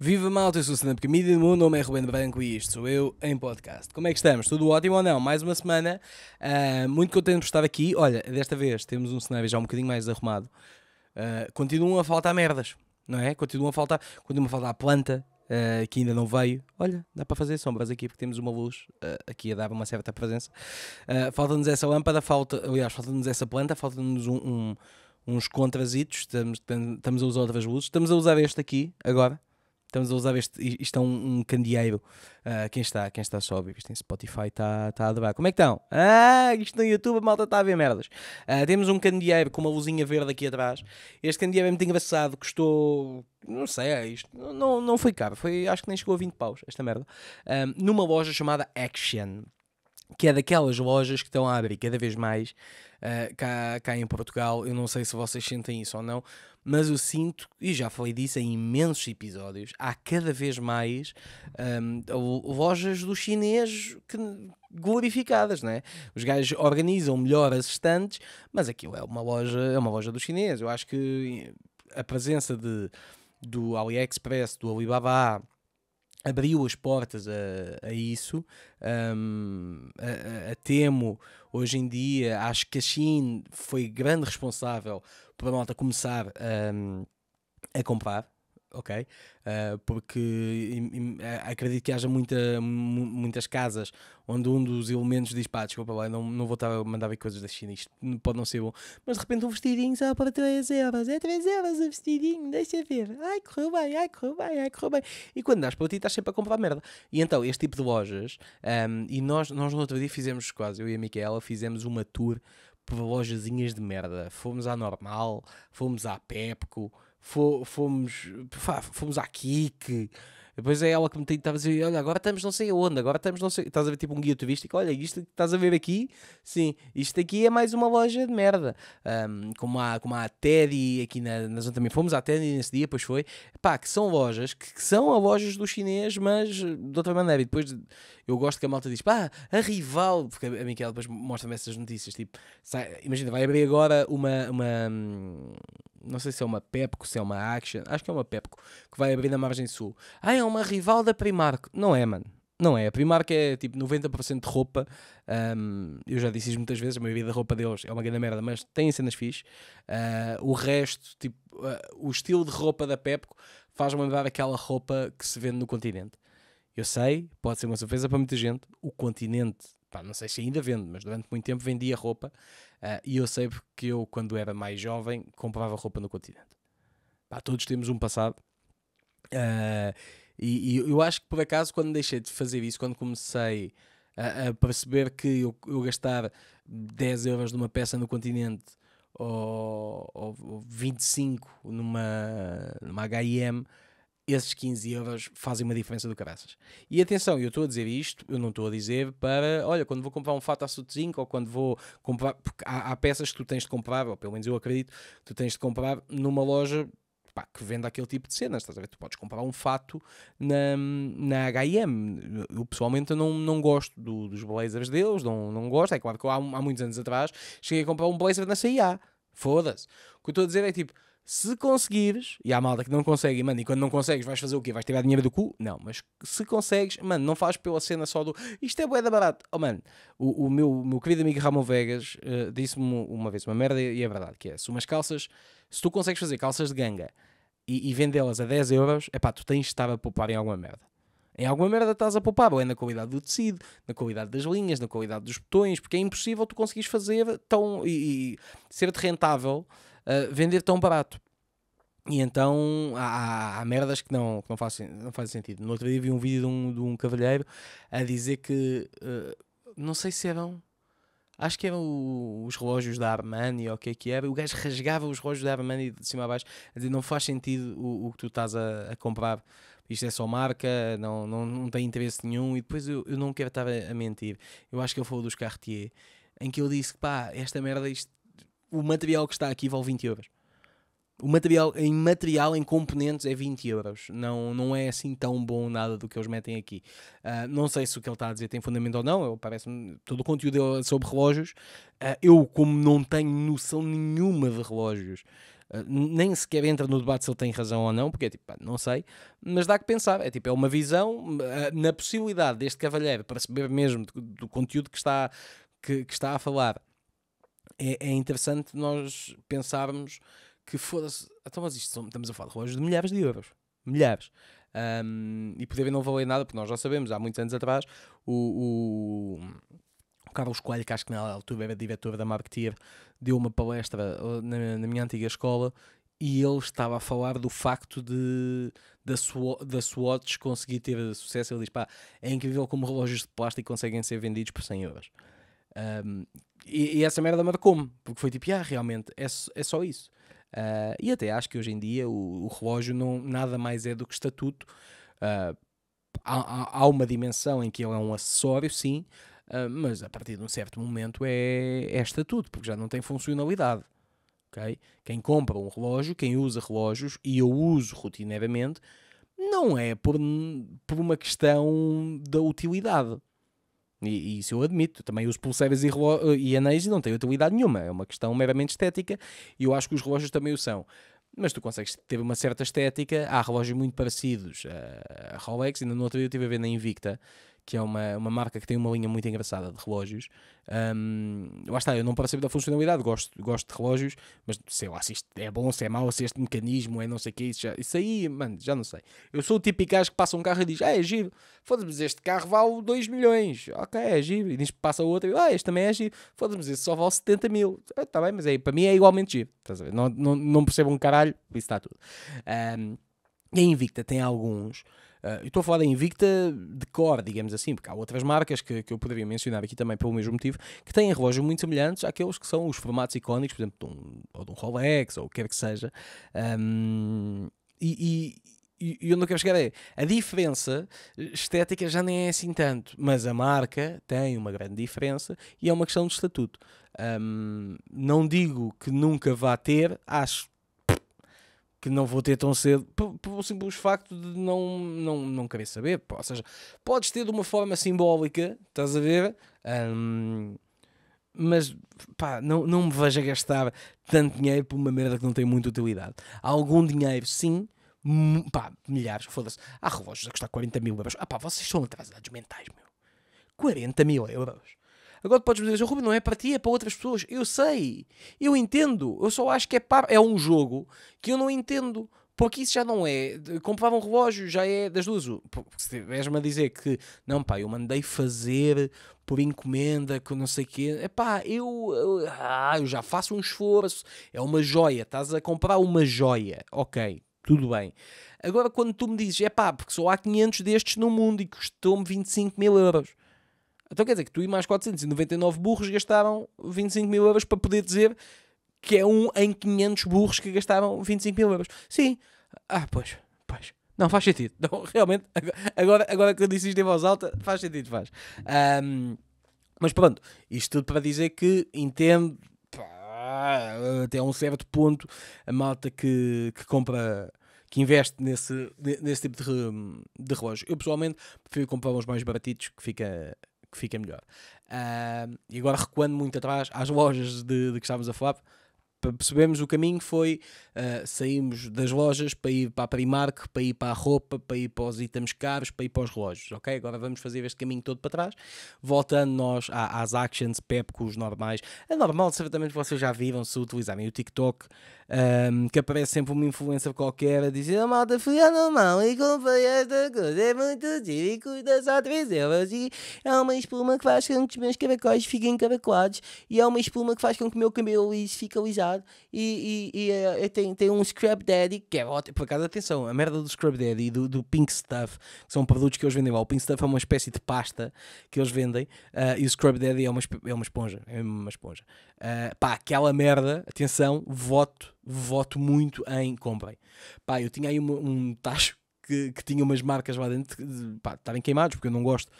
Viva malta, eu sou o stand-up comedian do mundo, o meu nome é Ruben Branco e isto sou eu em podcast. Como é que estamos? Tudo ótimo ou não? Mais uma semana, muito contente por estar aqui. Olha, desta vez temos um cenário já um bocadinho mais arrumado. Continuam a faltar merdas, não é? Continuam a faltar planta que ainda não veio. Olha, dá para fazer sombras aqui porque temos uma luz aqui a dar uma certa presença. Falta-nos essa lâmpada, falta-nos essa planta, falta-nos uns contrazitos, estamos a usar outras luzes. Estamos a usar este aqui agora. Estamos a usar isto é um candeeiro. Quem está sobe, isto em Spotify está a adorar. Como é que estão? Isto no YouTube a malta está a ver merdas. Temos um candeeiro com uma luzinha verde aqui atrás. Este candeeiro é muito engraçado, custou... Não sei, isto não foi caro. Acho que nem chegou a 20 paus, esta merda. Numa loja chamada Action, que é daquelas lojas que estão a abrir cada vez mais cá em Portugal. Eu não sei se vocês sentem isso ou não, mas eu sinto, e já falei disso em imensos episódios, há cada vez mais lojas do chinês glorificadas, não é? Os gajos organizam melhor as estantes, mas aquilo é uma loja do chinês. Eu acho que a presença do AliExpress, do Alibaba, abriu as portas a isso. A Temo, hoje em dia, acho que a Shein foi grande responsável para a malta começar a comprar, ok? Porque acredito que haja muitas casas onde um dos elementos diz, pá, desculpa lá, não vou estar a mandar ver coisas da China, isto pode não ser bom, mas de repente um vestidinho só para 3 euros, é 3 euros o vestidinho, deixa ver, ai correu bem, ai correu bem, ai correu bem, e quando dás para ti estás sempre a comprar merda. E então este tipo de lojas, e nós no outro dia fizemos quase, eu e a Micaela fizemos uma tour por lojazinhas de merda. Fomos à Normal, fomos à Pepco, fomos à Kik. Depois é ela que me estava a dizer, olha, agora estamos não sei onde, agora estamos não sei... Estás a ver tipo um guia turístico, olha, isto que estás a ver aqui, sim, isto aqui é mais uma loja de merda. Como a Teddy, aqui na zona também, fomos à Teddy nesse dia, pois foi. Pá, que são lojas, que são a lojas do chinês, mas de outra maneira. E depois eu gosto que a malta diz, pá, a rival, porque a Micaela depois mostra-me essas notícias, tipo, sai, imagina, vai abrir agora uma não sei se é uma Pepco, se é uma Action, acho que é uma Pepco, que vai abrir na margem sul. Ah, é uma rival da Primark. Não é, mano. Não é. A Primark é tipo 90% de roupa. Eu já disse isso muitas vezes, a maioria da roupa deles é uma grande merda, mas têm cenas fixe. O resto, tipo, o estilo de roupa da Pepco faz-me lembrar aquela roupa que se vende no Continente. Eu sei, pode ser uma surpresa para muita gente, o Continente, pá, não sei se ainda vende, mas durante muito tempo vendia roupa. E eu sei porque eu, quando era mais jovem, comprava roupa no Continente. Pá, todos temos um passado. E eu acho que por acaso, quando deixei de fazer isso, quando comecei a perceber que eu gastar 10 euros numa peça no Continente ou 25 numa H&M, esses 15 euros fazem uma diferença do caraças. E atenção, eu estou a dizer isto, eu não estou a dizer para, olha, quando vou comprar um fato à Soutzink, ou quando vou comprar, porque há peças que tu tens de comprar, ou pelo menos eu acredito que tu tens de comprar numa loja, pá, que vende aquele tipo de cenas, estás a ver? Tu podes comprar um fato na H&M. Eu pessoalmente não gosto dos blazers deles, não gosto. É claro que eu, há muitos anos atrás, cheguei a comprar um blazer na CIA. Foda-se. O que eu estou a dizer é tipo, se conseguires, e há malta que não consegue, mano, e quando não consegues vais fazer o quê? Vais tirar dinheiro do cu? Não, mas se consegues, mano, não faz pela cena só do isto é boeda barato. Oh, mano, o meu querido amigo Ramon Vegas disse-me uma vez uma merda, e é verdade, que é, se umas calças, se tu consegues fazer calças de ganga e vendê-las a 10 euros, é pá, tu tens de estar a poupar em alguma merda. Em alguma merda estás a poupar, ou é na qualidade do tecido, na qualidade das linhas, na qualidade dos botões, porque é impossível tu conseguires fazer tão... e ser-te rentável... vender tão barato. E então há merdas que não fazem sentido. No outro dia vi um vídeo de um cavalheiro a dizer que não sei se eram, acho que eram os relógios da Armani ou o que é que era, o gajo rasgava os relógios da Armani de cima a baixo, a dizer, não faz sentido o que tu estás a comprar, isto é só marca, não tem interesse nenhum. E depois eu não quero estar a mentir, eu acho que ele falou dos Cartier, em que eu disse que, pá, esta merda, isto, o material que está aqui vale 20 euros. O material em componentes é 20 euros. Não é assim tão bom nada do que eles metem aqui. Não sei se o que ele está a dizer tem fundamento ou não. Parece-me, todo o conteúdo é sobre relógios. Eu, como não tenho noção nenhuma de relógios, nem sequer entra no debate se ele tem razão ou não, porque é tipo, pá, não sei, mas dá que pensar, é tipo, é uma visão na possibilidade deste cavalheiro perceber mesmo do conteúdo que está a falar. É interessante nós pensarmos que foda-se, então, mas isto estamos a falar de relógios de milhares de euros, milhares. E poderem não valer nada, porque nós já sabemos, há muitos anos atrás, o Carlos Coelho, que acho que na altura era diretor da Marketeer, deu uma palestra na minha antiga escola e ele estava a falar do facto da Swatch conseguir ter sucesso. Ele diz, pá, é incrível como relógios de plástico conseguem ser vendidos por 100 euros. E essa merda marcou-me, porque foi tipo, ah, realmente, é só isso. E até acho que hoje em dia o relógio não, nada mais é do que estatuto. Há uma dimensão em que ele é um acessório, sim, mas a partir de um certo momento é estatuto, porque já não tem funcionalidade. Okay? Quem compra um relógio, quem usa relógios, e eu uso rotineiramente, não é por uma questão da utilidade. E isso eu admito, eu também uso pulseiras e anéis e não tem utilidade nenhuma, é uma questão meramente estética, e eu acho que os relógios também o são, mas tu consegues ter uma certa estética. Há relógios muito parecidos a Rolex, ainda no outro dia eu estive a ver na Invicta, que é uma marca que tem uma linha muito engraçada de relógios. Lá está, eu não percebo da funcionalidade, gosto de relógios, mas sei lá se isto é bom, se é mau, se este mecanismo é não sei o que, isso aí, mano, já não sei. Eu sou o típico gajo que passa um carro e diz, ah, é giro, foda-se, este carro vale 2 milhões, ok, é giro, e diz que passa outro, e eu, ah, este também é giro, foda-se, este só vale 70 mil, está bem, mas aí para mim é igualmente giro, estás a ver? Não percebo um caralho, isso está tudo. E a Invicta tem alguns... eu estou a falar da Invicta de cor, digamos assim, porque há outras marcas que eu poderia mencionar aqui também pelo mesmo motivo, que têm relógios muito semelhantes àqueles que são os formatos icónicos, por exemplo, de um Rolex, ou o que quer que seja. E onde eu quero chegar é, a diferença estética já nem é assim tanto, mas a marca tem uma grande diferença e é uma questão de estatuto. Não digo que nunca vá ter, acho que não vou ter tão cedo, pelo simples facto de não querer saber. Ou seja, podes ter de uma forma simbólica, estás a ver? Mas pá, não me vejo a gastar tanto dinheiro por uma merda que não tem muita utilidade. Há algum dinheiro, sim, pá, milhares, foda-se. Há relógios a custar 40 mil euros. Ah pá, vocês são atrasados mentais, meu. 40 mil euros. Agora podes me dizer, Ruben, não é para ti, é para outras pessoas. Eu sei, eu entendo, eu só acho que é um jogo que eu não entendo, porque isso já não é, comprar um relógio já é das duas. Se tiveres-me a dizer que, não pá, eu mandei fazer por encomenda, que não sei o quê, é pá, eu já faço um esforço, é uma joia, estás a comprar uma joia, ok, tudo bem. Agora quando tu me dizes, é pá, porque só há 500 destes no mundo e custou-me 25 mil euros. Então quer dizer que tu e mais 499 burros gastaram 25 mil euros para poder dizer que é um em 500 burros que gastaram 25 mil euros. Sim. Ah, pois. Não, faz sentido. Não, realmente, agora que eu disse isto em voz alta, faz sentido, faz. Mas pronto, isto tudo para dizer que entendo, pá, até um certo ponto, a malta que compra... que investe nesse tipo de relógio. Eu pessoalmente prefiro comprar uns mais baratitos, que fica melhor. E agora, recuando muito atrás às lojas de que estávamos a falar, percebemos o caminho foi, saímos das lojas para ir para a Primark, para ir para a roupa, para ir para os itens caros, para ir para os relógios, ok? Agora vamos fazer este caminho todo para trás, voltando nós às Actions, Pepco, os normais. É normal, certamente vocês já viram, se utilizarem o TikTok, que aparece sempre uma influencer qualquer a dizer, a malta fui à Normal e comprei esta coisa, é muito giro e custa só 3 euros, e é uma espuma que faz com que os meus caracóis fiquem caracolados, e é uma espuma que faz com que o meu cabelo liso fique alisado, e tem um Scrub Daddy que é ótimo. Por acaso, atenção, a merda do Scrub Daddy e do Pink Stuff, que são produtos que eles vendem lá. O Pink Stuff é uma espécie de pasta que eles vendem, e o Scrub Daddy é uma esponja, pá, aquela merda, atenção, voto muito em comprem. Pá, eu tinha aí um tacho que tinha umas marcas lá dentro, pá, estarem queimados, porque eu não gosto.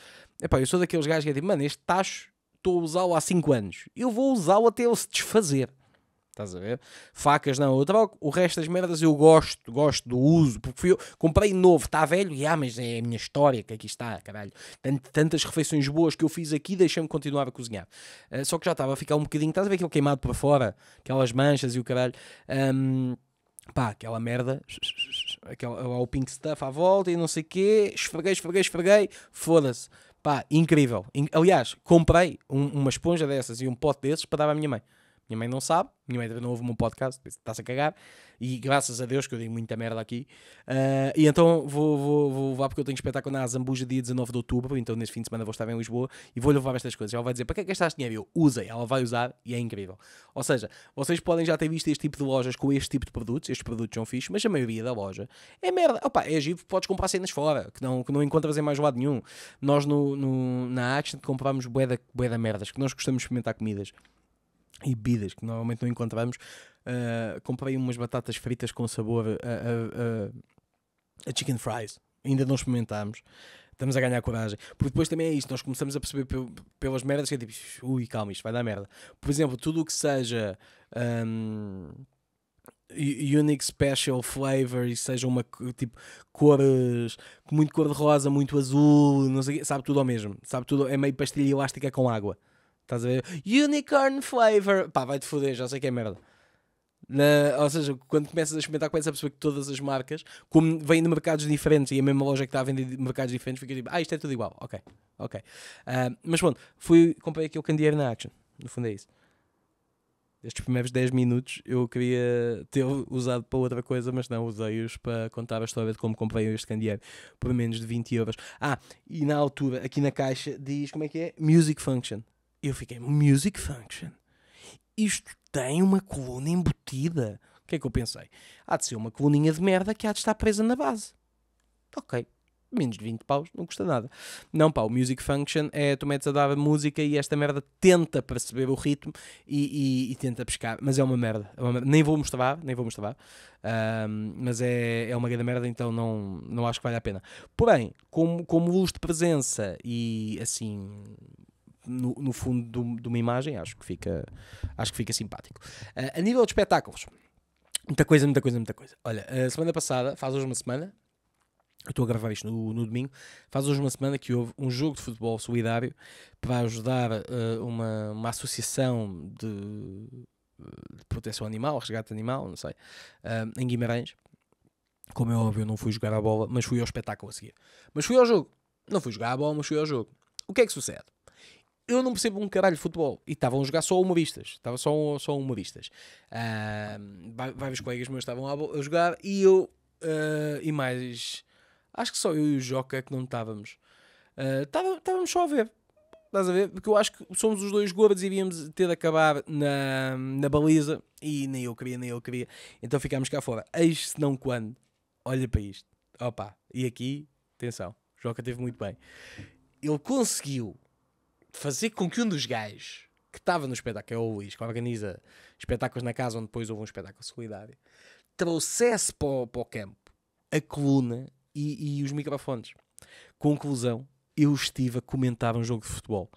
Epá, eu sou daqueles gajos que é tipo, mano, este tacho estou a usá-lo há 5 anos, eu vou usá-lo até ele se desfazer. estás a ver? Facas não, eu tava, o resto das merdas eu gosto do uso, porque fui eu, comprei novo, está velho, e mas é a minha história que aqui está, caralho. Tantas refeições boas que eu fiz aqui, deixei-me continuar a cozinhar. Só que já estava a ficar um bocadinho, estás a ver aquilo queimado para fora, aquelas manchas e o caralho, pá, aquela merda, o Pink Stuff à volta e não sei o quê, esfreguei, foda-se. Pá, incrível. Aliás, comprei uma esponja dessas e um pote desses para dar à minha mãe. Minha mãe não sabe, minha mãe não ouve o meu podcast, está-se a cagar, e graças a Deus que eu digo muita merda aqui. E então vou lá, porque eu tenho espetáculo na Zambuja dia 19 de outubro, então nesse fim de semana vou estar em Lisboa e vou levar estas coisas. Ela vai dizer, para que é que gastaste dinheiro? Eu, usei, ela vai usar e é incrível. Ou seja, vocês podem já ter visto este tipo de lojas com este tipo de produtos, estes produtos são fixos, mas a maioria da loja é merda. Opa, é giro, podes comprar cenas fora, que não encontras em mais lado nenhum. Nós na Action comprámos bué da merdas, que nós gostamos de experimentar comidas e bebidas que normalmente não encontramos. Comprei umas batatas fritas com sabor a chicken fries, ainda não experimentámos, estamos a ganhar coragem, porque depois também é isso, nós começamos a perceber pelas merdas que é tipo, ui, calma, isto vai dar merda. Por exemplo, tudo o que seja unique special flavor e seja uma tipo cores, muito cor de rosa, muito azul, não sei, sabe tudo ao mesmo, sabe tudo, é meio pastilha elástica com água. Estás a ver? Unicorn flavor. Pá, vai-te foder, já sei que é merda. Ou seja, quando começas a experimentar, começas a perceber que todas as marcas, como vêm de mercados diferentes e a mesma loja que está a vender de mercados diferentes, fica tipo, isto é tudo igual. Ok. Mas pronto, comprei aqui o candeeiro na Action. No fundo é isso. Estes primeiros 10 minutos eu queria ter usado para outra coisa, mas não, usei-os para contar a história de como comprei este candeeiro por menos de 20 euros. E na altura, aqui na caixa, diz, como é que é? Music Function. Eu fiquei, Music Function? Isto tem uma coluna embutida. O que é que eu pensei? Há de ser uma coluninha de merda que há de estar presa na base. Ok. Menos de 20 paus, não custa nada. Não, pá, o Music Function é tu metes a dar a música e esta merda tenta perceber o ritmo e tenta pescar, mas é uma merda. Nem vou mostrar, mas é uma grande merda, então não acho que vale a pena. Porém, como luz de presença e assim... No fundo de uma imagem, acho que fica simpático. A nível de espetáculos, muita coisa. Olha, a semana passada, faz hoje uma semana, eu estou a gravar isto no domingo, faz hoje uma semana que houve um jogo de futebol solidário para ajudar uma associação de proteção animal, resgate animal, não sei, em Guimarães. Como é óbvio, eu não fui jogar à bola, mas fui ao espetáculo a seguir. Mas fui ao jogo. Não fui jogar à bola, mas fui ao jogo. O que é que sucede? Eu não percebo um caralho de futebol. E estavam a jogar só humoristas. Estava só humoristas. Vários colegas meus estavam a jogar e eu... e mais... Acho que só eu e o Joca que não estávamos. Estávamos só a ver. Estás a ver? Porque eu acho que somos os dois gordos e iríamos ter de acabar na baliza. E nem eu queria. Então ficámos cá fora. Eis se não quando. Olha para isto. Opa. E aqui, atenção. O Joca teve muito bem. Ele conseguiu fazer com que um dos gajos que estava no espetáculo, é o Luís, que organiza espetáculos na casa onde depois houve um espetáculo solidário, trouxesse para o campo a coluna e os microfones. Conclusão, eu estive a comentar um jogo de futebol.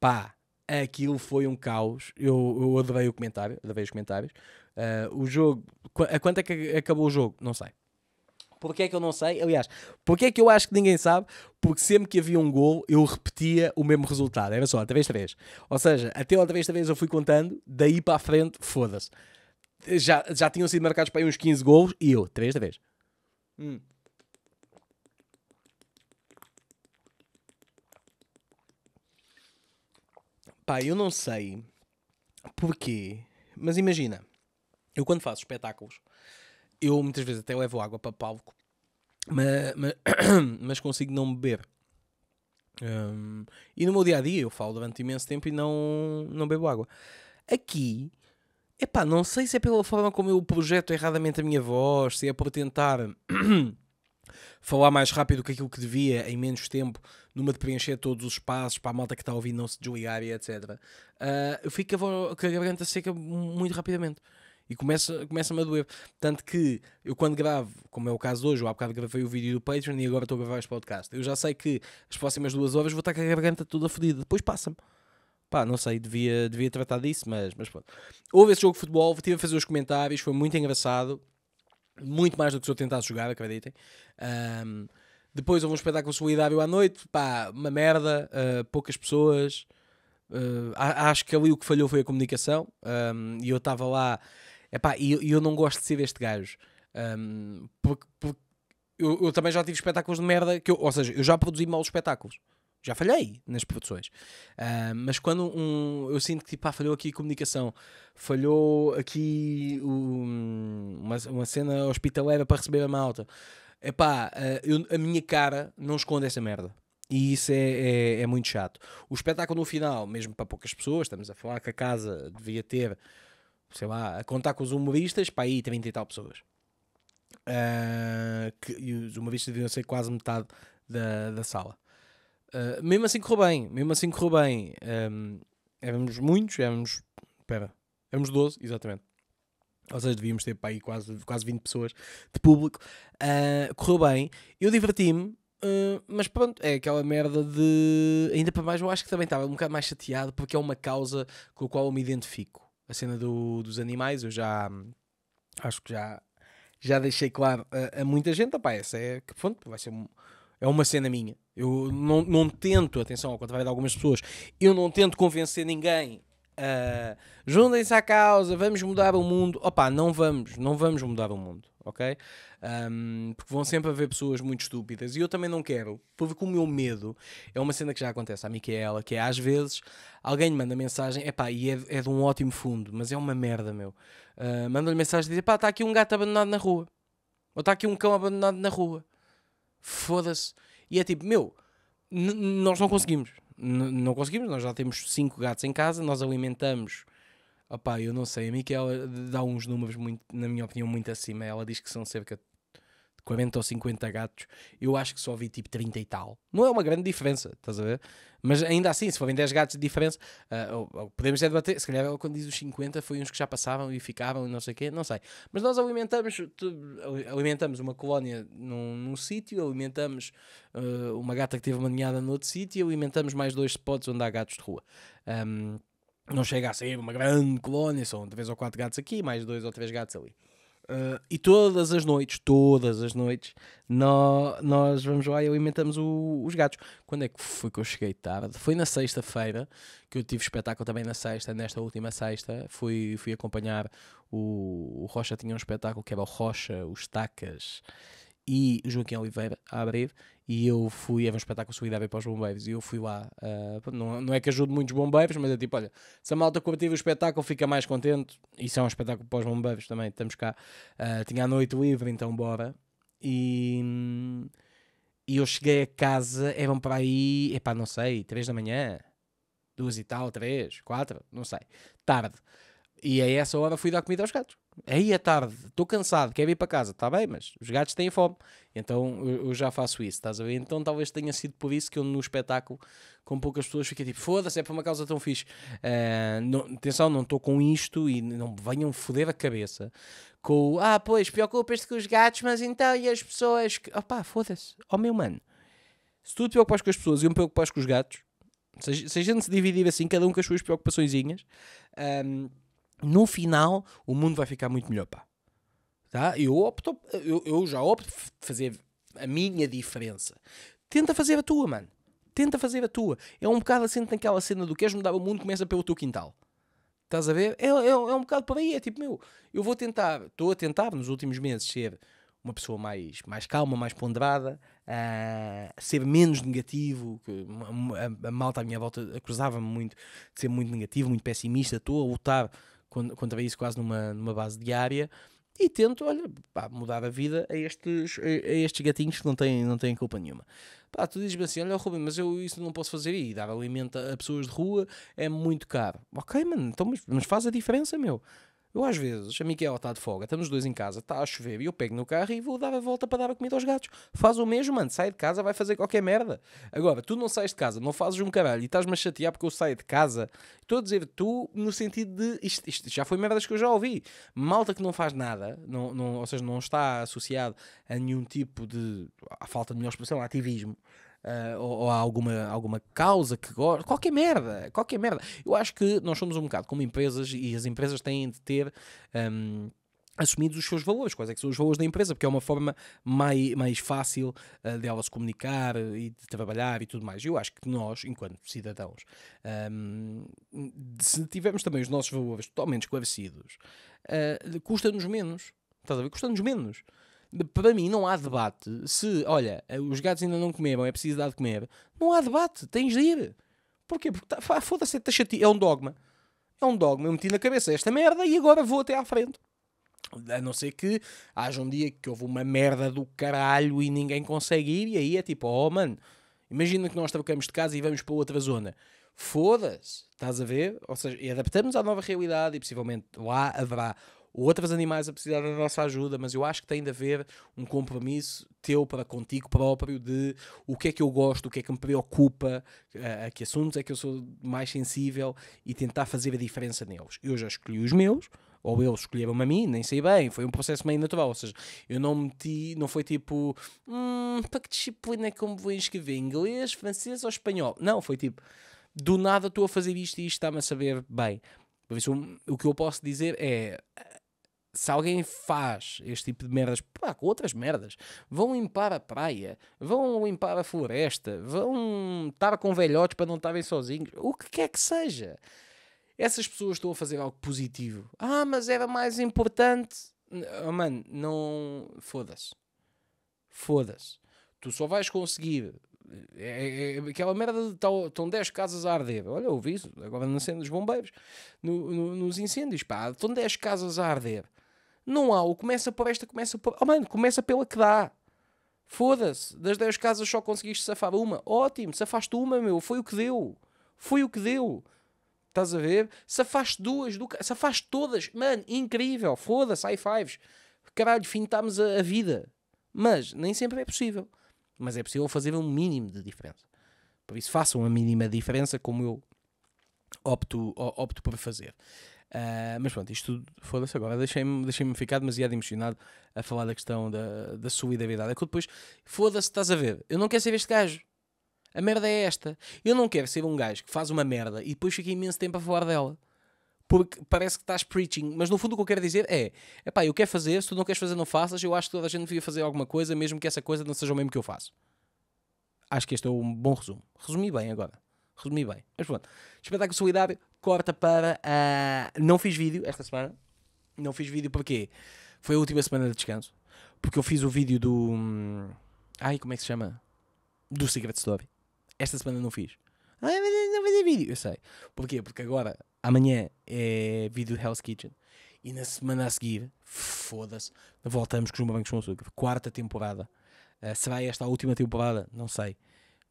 Pá, aquilo foi um caos. Eu adorei o comentário, adorei os comentários. O jogo, a quanto é que acabou o jogo? Não sei. Porquê é que eu não sei? Aliás, porquê é que eu acho que ninguém sabe? Porque sempre que havia um golo, eu repetia o mesmo resultado. Era só, outra vez 3. Ou seja, até outra vez 3 eu fui contando, daí para a frente, foda-se. Já tinham sido marcados para aí uns 15 golos e eu, 3 da vez. Pá, eu não sei porquê, mas imagina, eu quando faço espetáculos, eu muitas vezes até levo água para palco, mas consigo não beber. E no meu dia-a-dia eu falo durante imenso tempo e não bebo água. Aqui, epá, não sei se é pela forma como eu projeto erradamente a minha voz, se é por tentar falar mais rápido que aquilo que devia em menos tempo, numa de preencher todos os espaços para a malta que está a ouvir não se desligar e etc. Eu fico com a garganta seca muito rapidamente. E começa-me a doer. Tanto que eu quando gravo, como é o caso de hoje, eu há bocado gravei o vídeo do Patreon e agora estou a gravar este podcast. Eu já sei que as próximas 2 horas vou estar com a garganta toda fodida. Depois passa-me. Pá, não sei, devia tratar disso, mas pronto. Houve esse jogo de futebol, estive a fazer os comentários, foi muito engraçado, muito mais do que se eu tentasse jogar, acreditem. Depois houve um espetáculo solidário à noite, pá, uma merda, poucas pessoas. Acho que ali o que falhou foi a comunicação, e eu estava lá, epá, e eu não gosto de ser este gajo, porque eu também já tive espetáculos de merda, ou seja, eu já produzi maus espetáculos, já falhei nas produções, mas quando eu sinto que tipo, falhou aqui a comunicação, falhou aqui uma cena hospitaleira para receber a malta, epá, a minha cara não esconde essa merda. E isso é muito chato. O espetáculo no final, mesmo para poucas pessoas, estamos a falar que a casa devia ter, sei lá, a contar com os humoristas, para aí 30 e tal pessoas. E os humoristas deviam ser quase metade da sala. Mesmo assim correu bem, mesmo assim correu bem. Éramos muitos, éramos 12, exatamente. Ou seja, devíamos ter para aí quase 20 pessoas de público. Correu bem, eu diverti-me. Mas pronto, é aquela merda de... Ainda para mais, eu acho que também estava um bocado mais chateado, porque é uma causa com a qual eu me identifico. A cena dos animais, eu já... Acho que já deixei claro a muita gente. Opá, essa é que pronto, vai ser... É uma cena minha. Eu não tento, atenção, ao contrário de algumas pessoas, eu não tento convencer ninguém. Juntem-se à causa, vamos mudar o mundo. Opá, não vamos mudar o mundo. Ok? Porque vão sempre haver pessoas muito estúpidas e eu também não quero, porque o meu medo é uma cena que já acontece à Micaela, que é às vezes alguém me manda mensagem, epá, e é de um ótimo fundo, mas é uma merda, meu. Manda-lhe mensagem e diz, epá, está aqui um gato abandonado na rua, ou está aqui um cão abandonado na rua, foda-se. E é tipo, meu, nós não conseguimos, nós já temos 5 gatos em casa, nós alimentamos. Opá, eu não sei, a Micaela dá uns números, muito, na minha opinião, muito acima. Ela diz que são cerca de 40 ou 50 gatos. Eu acho que só vi tipo 30 e tal. Não é uma grande diferença, estás a ver? Mas ainda assim, se forem 10 gatos de diferença, podemos até debater. Se calhar ela, quando diz os 50, foi uns que já passavam e ficavam e não sei o quê, não sei. Mas nós alimentamos uma colónia num sítio, alimentamos uma gata que teve uma ninhada noutro sítio, alimentamos mais 2 spots onde há gatos de rua. Não chega a ser uma grande colónia, são 3 ou 4 gatos aqui, mais 2 ou 3 gatos ali. E todas as noites, nós vamos lá e alimentamos os gatos. Quando é que foi que eu cheguei tarde? Foi na sexta-feira, que eu tive espetáculo também na sexta, nesta última sexta. Fui acompanhar o Rocha, tinha um espetáculo que era o Rocha, os Tacas e o Joaquim Oliveira a abrir, e eu fui, era um espetáculo solidário para os bombeiros, e eu fui lá, não é que ajude muitos bombeiros, mas é tipo, olha, se a malta curtir o espetáculo fica mais contente, isso é um espetáculo para os bombeiros também, estamos cá, tinha a noite livre, então bora, e eu cheguei a casa, eram para aí, epá, não sei, 3 da manhã, 2 e tal, 3, 4, não sei, tarde, e a essa hora fui dar comida aos gatos. Aí à tarde, estou cansado, quero ir para casa, está bem, mas os gatos têm fome, então eu já faço isso, estás a ver? Então talvez tenha sido por isso que eu no espetáculo com poucas pessoas fiquei tipo, foda-se, é para uma causa tão fixe. Atenção, não estou com isto e não venham foder a cabeça com pois, preocupas-te com os gatos, mas então e as pessoas que... Opá, foda-se, meu mano, se tu te preocupas com as pessoas e eu me preocupas com os gatos, se a gente se dividir assim, cada um com as suas preocupaçõezinhas, no final, o mundo vai ficar muito melhor, pá. Tá? Eu já opto por fazer a minha diferença. Tenta fazer a tua, mano. Tenta fazer a tua. É um bocado assim, naquela cena do queres mudar o mundo, começa pelo teu quintal. Estás a ver? É um bocado por aí. É tipo, meu, eu vou tentar, estou a tentar nos últimos meses ser uma pessoa mais calma, mais ponderada, ser menos negativo. A malta à minha volta acusava-me muito de ser muito negativo, muito pessimista. Estou a lutar contra isso quase numa base diária, e tento, olha, pá, mudar a vida a estes gatinhos que não têm culpa nenhuma. Pá, tu dizes-me assim, olha, Ruben, mas eu isso não posso fazer, e dar alimento a pessoas de rua é muito caro. Ok, mano, então, mas faz a diferença, meu. Eu às vezes, a Micaela está de folga, estamos 2 em casa, está a chover, e eu pego no carro e vou dar a volta para dar a comida aos gatos. Faz o mesmo, mano, sai de casa, vai fazer qualquer merda. Agora, tu não sais de casa, não fazes um caralho, e estás-me a chatear porque eu saio de casa. Estou a dizer tu no sentido de, isto já foi merdas que eu já ouvi. Malta que não faz nada, ou seja, não está associado a nenhum tipo de, à falta de melhor expressão, ativismo. ou há alguma causa que gosta, qualquer merda. Eu acho que nós somos um bocado como empresas, e as empresas têm de ter assumidos os seus valores, quais é que são os valores da empresa, porque é uma forma mais fácil de ela se comunicar e de trabalhar e tudo mais. Eu acho que nós, enquanto cidadãos, se tivermos também os nossos valores totalmente esclarecidos, custa-nos menos, estás a ver? Custa-nos menos. Para mim não há debate. Se, olha, os gatos ainda não comeram, é preciso dar de comer, não há debate, tens de ir. Porquê? Porque foda-se, é um dogma. É um dogma, eu meti na cabeça esta merda e agora vou até à frente. A não ser que haja um dia que houve uma merda do caralho e ninguém consegue ir, e aí é tipo, oh mano, imagina que nós trocamos de casa e vamos para outra zona. Foda-se, estás a ver? Ou seja, adaptamos à nova realidade e possivelmente lá haverá outros animais a precisar da nossa ajuda, mas eu acho que tem de haver um compromisso teu para contigo próprio de o que é que eu gosto, o que é que me preocupa, a que assuntos é que eu sou mais sensível e tentar fazer a diferença neles. Eu já escolhi os meus, ou eles escolheram-me a mim, nem sei bem, foi um processo meio natural, ou seja, eu não meti, não foi tipo, para que disciplina é que eu me vou inscrever, inglês, francês ou espanhol? Não, foi tipo, do nada estou a fazer isto e isto está-me a saber bem. Por isso, o que eu posso dizer é, se alguém faz este tipo de merdas, pá, com outras merdas, vão limpar a praia, vão limpar a floresta, vão estar com velhotes para não estarem sozinhos, o que quer que seja. Essas pessoas estão a fazer algo positivo. Ah, mas era mais importante. Oh, mano, não... Foda-se. Foda-se. Tu só vais conseguir... aquela merda de estão 10 casas a arder. Olha, ouvi isso. Agora na cena dos bombeiros. Nos incêndios. Pá, estão 10 casas a arder. Não há. O começa por esta, começa por... Oh, mano, começa pela que dá. Foda-se. Das 10 casas só conseguiste safar uma. Ótimo, safaste uma, meu. Foi o que deu. Foi o que deu. Estás a ver? Se afaste duas, se afaste todas, mano, incrível, foda-se, high fives, caralho, fintámos a vida. Mas nem sempre é possível. Mas é possível fazer um mínimo de diferença. Por isso façam a mínima diferença como eu opto por fazer. Mas pronto, isto tudo, foda-se agora, deixei-me ficar demasiado emocionado a falar da questão da solidariedade. É que depois, foda-se, estás a ver, eu não quero ser este gajo. A merda é esta. Eu não quero ser um gajo que faz uma merda e depois fica imenso tempo a falar dela. Porque parece que estás preaching. Mas no fundo o que eu quero dizer é... Epá, eu quero fazer. Se tu não queres fazer, não faças. Eu acho que toda a gente devia fazer alguma coisa, mesmo que essa coisa não seja o mesmo que eu faço. Acho que este é um bom resumo. Resumi bem agora. Resumi bem. Mas pronto. Espetáculo solidário. Corta para... Não fiz vídeo esta semana. Não fiz vídeo porquê? Foi a última semana de descanso. Porque eu fiz o vídeo do... Ai, como é que se chama? Do Secret Story. Esta semana não fiz. Ah, não vai ter vídeo. Eu sei. Porquê? Porque agora, amanhã é vídeo Hell's Kitchen. E na semana a seguir, foda-se, voltamos com os morangos com açúcar. Quarta temporada. Será esta a última temporada? Não sei.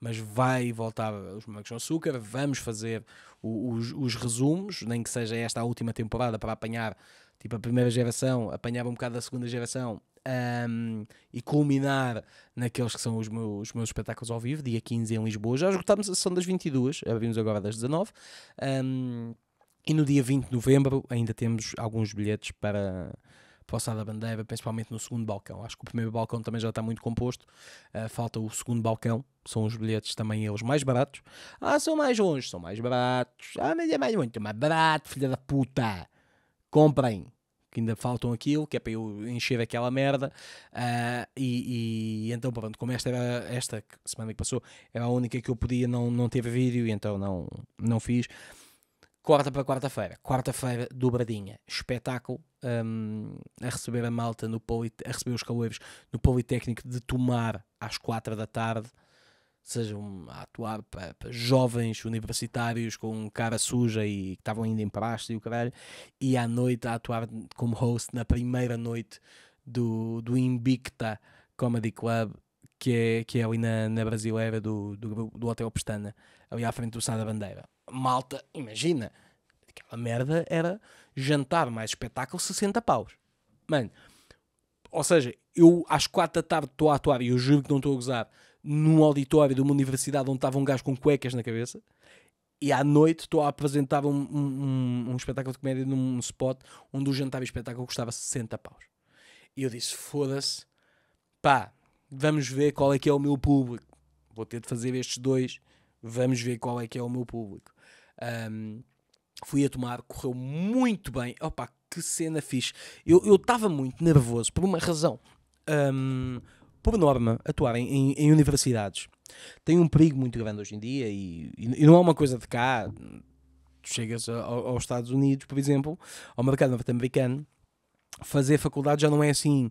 Mas vai voltar os morangos com açúcar. Vamos fazer os resumos. Nem que seja esta a última temporada para apanhar, tipo, a primeira geração, apanhar um bocado da segunda geração. E culminar naqueles que são os meus espetáculos ao vivo, dia 15 em Lisboa. Já esgotámos a sessão das 22, abrimos agora das 19. E no dia 20 de novembro ainda temos alguns bilhetes para o Sá da Bandeira, principalmente no segundo balcão. Acho que o primeiro balcão também já está muito composto. Falta o segundo balcão, são os bilhetes também eles mais baratos. Ah, são mais longe, são mais baratos. Ah, mas é mais muito mais barato, filha da puta. Comprem. Que ainda faltam aquilo, que é para eu encher aquela merda, então pronto, como esta era, esta semana que passou, era a única que eu podia, não teve vídeo, e então não fiz. Corta para quarta-feira, dobradinha, espetáculo, a receber a malta, a receber os calouros no Politécnico de Tomar, às 4 da tarde, sejam a atuar para jovens universitários com cara suja e que estavam ainda em praxe e o caralho, e à noite a atuar como host na primeira noite do Invicta Comedy Club, que é ali na Brasileira do Hotel Pestana, ali à frente do Sá da Bandeira. Malta, imagina, aquela merda era jantar mais espetáculo, 60 paus. Mano, ou seja, eu às 4 da tarde estou a atuar, e eu juro que não estou a gozar, num auditório de uma universidade onde estava um gajo com cuecas na cabeça, e à noite estou a apresentar um espetáculo de comédia num spot onde o jantar e o espetáculo custava 60 paus. E eu disse, foda-se, pá, vamos ver qual é que é o meu público. vou ter de fazer estes dois, vamos ver qual é que é o meu público. Fui a tomar, correu muito bem, opa, que cena fixe. Eu estava muito nervoso por uma razão. Por norma, atuar em universidades tem um perigo muito grande hoje em dia, e não é uma coisa de cá. Tu chegas aos Estados Unidos, por exemplo, ao mercado norte-americano, fazer faculdade já não é assim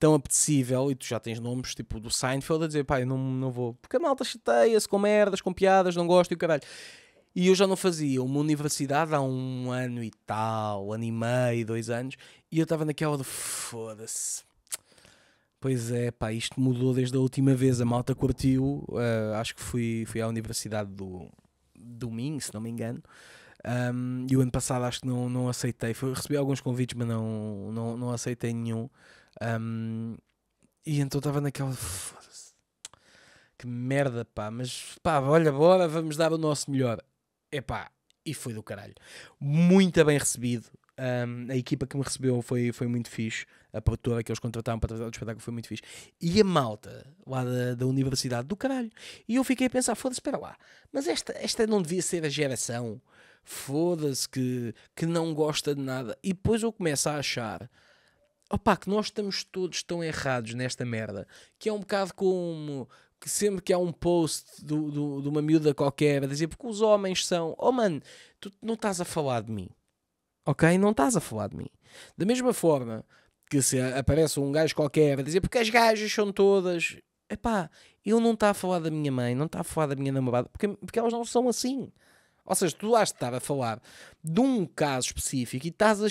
tão apetecível, e tu já tens nomes tipo do Seinfeld a dizer, pá, eu não vou, porque a malta chateia-se com merdas, com piadas, não gosto e o caralho. E eu já não fazia uma universidade há um ano e tal, ano e meio, 2 anos, e eu estava naquela de foda-se. Pois é, pá, isto mudou desde a última vez, a malta curtiu, acho que fui à universidade do domingo, se não me engano, e o ano passado acho que não aceitei, recebi alguns convites, mas não aceitei nenhum, e então estava naquela, foda-se, que merda, pá, mas pá, olha, bora, vamos dar o nosso melhor, epá, e foi do caralho, muito bem recebido. A equipa que me recebeu foi muito fixe, a produtora que eles contrataram para tratar do espetáculo foi muito fixe, e a malta lá da universidade do caralho, e eu fiquei a pensar, foda-se, espera lá, mas esta não devia ser a geração, foda-se, que não gosta de nada. E depois eu começo a achar, opá, que nós estamos todos tão errados nesta merda, que é um bocado como que sempre que há um post de uma miúda qualquer a dizer, porque os homens são, oh mano, tu não estás a falar de mim, ok? Não estás a falar de mim. Da mesma forma que se aparece um gajo qualquer a dizer, porque as gajas são todas... Epá, ele não está a falar da minha mãe, não está a falar da minha namorada, porque elas não são assim. Ou seja, tu has de estar a falar de um caso específico e estás a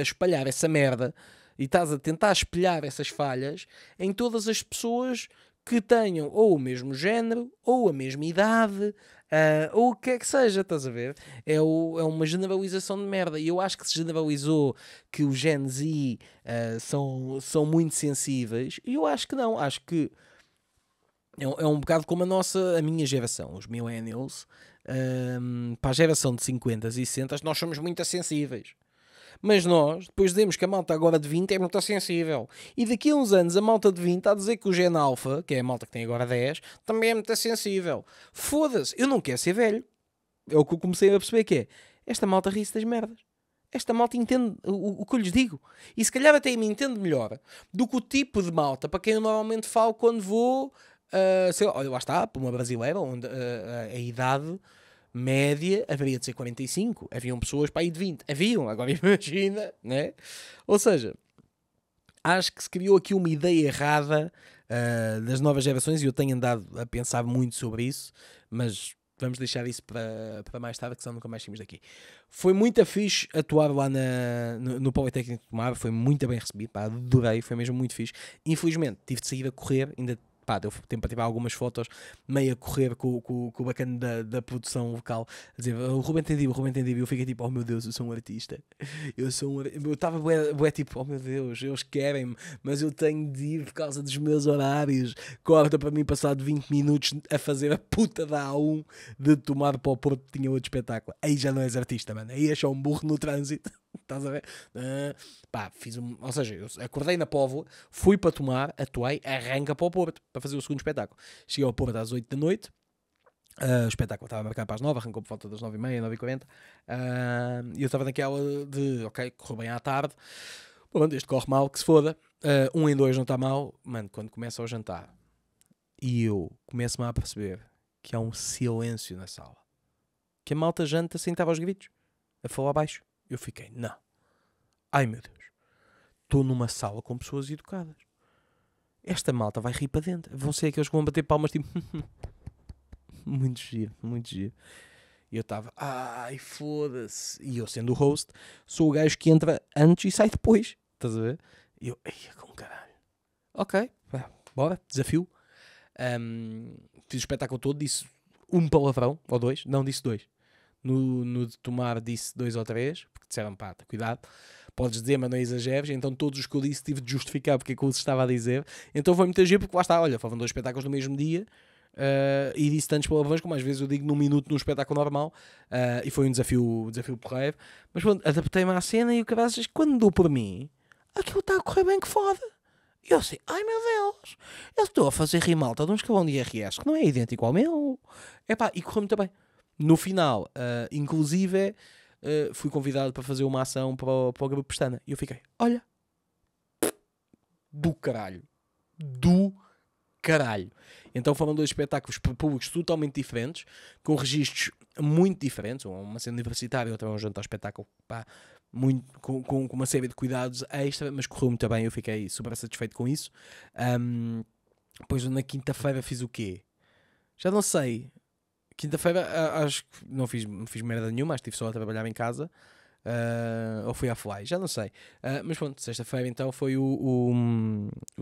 espalhar essa merda e estás a tentar espelhar essas falhas em todas as pessoas que tenham ou o mesmo género, ou a mesma idade, ou o que é que seja, estás a ver? É uma generalização de merda. E eu acho que se generalizou que os Gen Z são muito sensíveis, e eu acho que não. Acho que é um bocado como a minha geração, os millennials, para a geração de 50 e 60, nós somos muito sensíveis. Mas nós, depois dizemos que a malta agora de 20 é muito sensível. E daqui a uns anos a malta de 20 está a dizer que o Gen Alpha, que é a malta que tem agora 10, também é muito sensível. Foda-se, eu não quero ser velho. É o que eu comecei a perceber, que é, esta malta ri-se das merdas. Esta malta entende o que eu lhes digo. E se calhar até me entende melhor do que o tipo de malta para quem eu normalmente falo quando vou... sei lá, olha, lá está, para uma brasileira, onde a idade... média haveria de ser 45, haviam pessoas para aí de 20, haviam, agora imagina, né? Ou seja, acho que se criou aqui uma ideia errada das novas gerações, e eu tenho andado a pensar muito sobre isso, mas vamos deixar isso para mais tarde, que senão nunca mais saímos daqui. Foi muito fixe atuar lá no Politécnico de Tomar, foi muito bem recebido, pá, adorei, foi mesmo muito fixe. Infelizmente tive de sair a correr, ainda pá, deu tempo para tirar algumas fotos meio a correr com o bacana da produção local, a dizer, o Ruben entendi, eu fiquei tipo, oh meu Deus, eu sou um artista, eu estava bué tipo, oh meu Deus, eles querem-me, mas eu tenho de ir por causa dos meus horários, corta para mim passar de 20 minutos a fazer a puta da A1 de Tomar para o Porto, tinha outro espetáculo, aí já não és artista, mano, aí és só um burro no trânsito. Estás a ver? Pá, ou seja, eu acordei na Póvoa, fui para Tomar, atuei, arranca para o Porto para fazer o segundo espetáculo. Cheguei ao Porto às 8 da noite, o espetáculo estava marcado para as 9, arrancou por volta das 9h30, 9h40, e eu estava naquela de, ok, correu bem à tarde, pronto, este corre mal, que se foda, um em dois não está mal, mano, quando começa o jantar, e eu começo-me a perceber que há um silêncio na sala, que a malta janta assim, estava aos gritos, a falar baixo. Eu fiquei, não. Ai meu Deus. Estou numa sala com pessoas educadas. Esta malta vai rir para dentro. Vão ser aqueles que vão bater palmas tipo... muito giro, muito giro. E eu estava, ai foda-se. E eu sendo o host, sou o gajo que entra antes e sai depois. Estás a ver? E eu, ai com caralho. Ok, bora, desafio. Fiz o espetáculo todo, disse um palavrão, ou dois. Não, disse dois. No de Tomar disse 2 ou 3, porque disseram, pá, cuidado, podes dizer, mas não exageres. Então todos os que eu disse tive de justificar porque é que eu estava a dizer. Então foi muita giro, porque lá está, olha, foram 2 espetáculos no mesmo dia, e disse tantos palavrões como às vezes eu digo num minuto num espetáculo normal, e foi um desafio porreiro. Mas pronto, adaptei-me à cena, e o que quando dou por mim, aquilo está a correr bem que foda. E eu assim, ai meu Deus, eu estou a fazer rimalta de um escalão de IRS que não é idêntico ao meu. Epá, e correu-me também. No final, inclusive, fui convidado para fazer uma ação para o Gabi Pestana. E eu fiquei, olha, do caralho, do caralho. Então foram dois espetáculos para públicos totalmente diferentes, com registros muito diferentes, uma cena universitária e outra um jantar espetáculo, pá, muito, com uma série de cuidados extra, mas correu muito bem, eu fiquei super satisfeito com isso. Depois na quinta-feira fiz o quê? Já não sei. Quinta-feira acho que não fiz merda nenhuma, acho que estive só a trabalhar em casa. Ou fui a fly, já não sei. Mas pronto, sexta-feira então foi o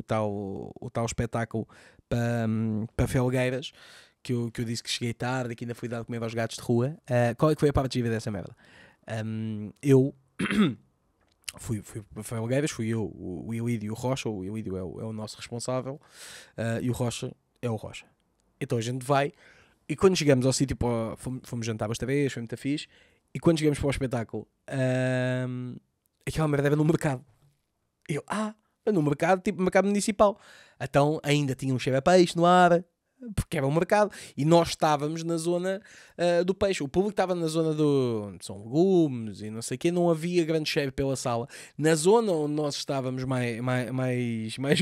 tal espetáculo para Felgueiras, que eu disse que cheguei tarde e que ainda fui dar de comer aos gatos de rua. Qual é que foi a parte gira dessa merda? Eu fui para Felgueiras, fui eu, o Elidio e o Rocha. O Elidio é o nosso responsável, e o Rocha é o Rocha. Então a gente vai, e quando chegamos ao sítio, fomos jantar bastante vez, foi muito fixe. E quando chegamos para o espetáculo, aquela merda era no mercado. Eu, no mercado, tipo mercado municipal. Então ainda tinha um cheiro a peixe no ar, porque era um mercado. E nós estávamos na zona do peixe. O público estava na zona do... São legumes e não sei o quê. Não havia grande cheiro pela sala. Na zona onde nós estávamos mais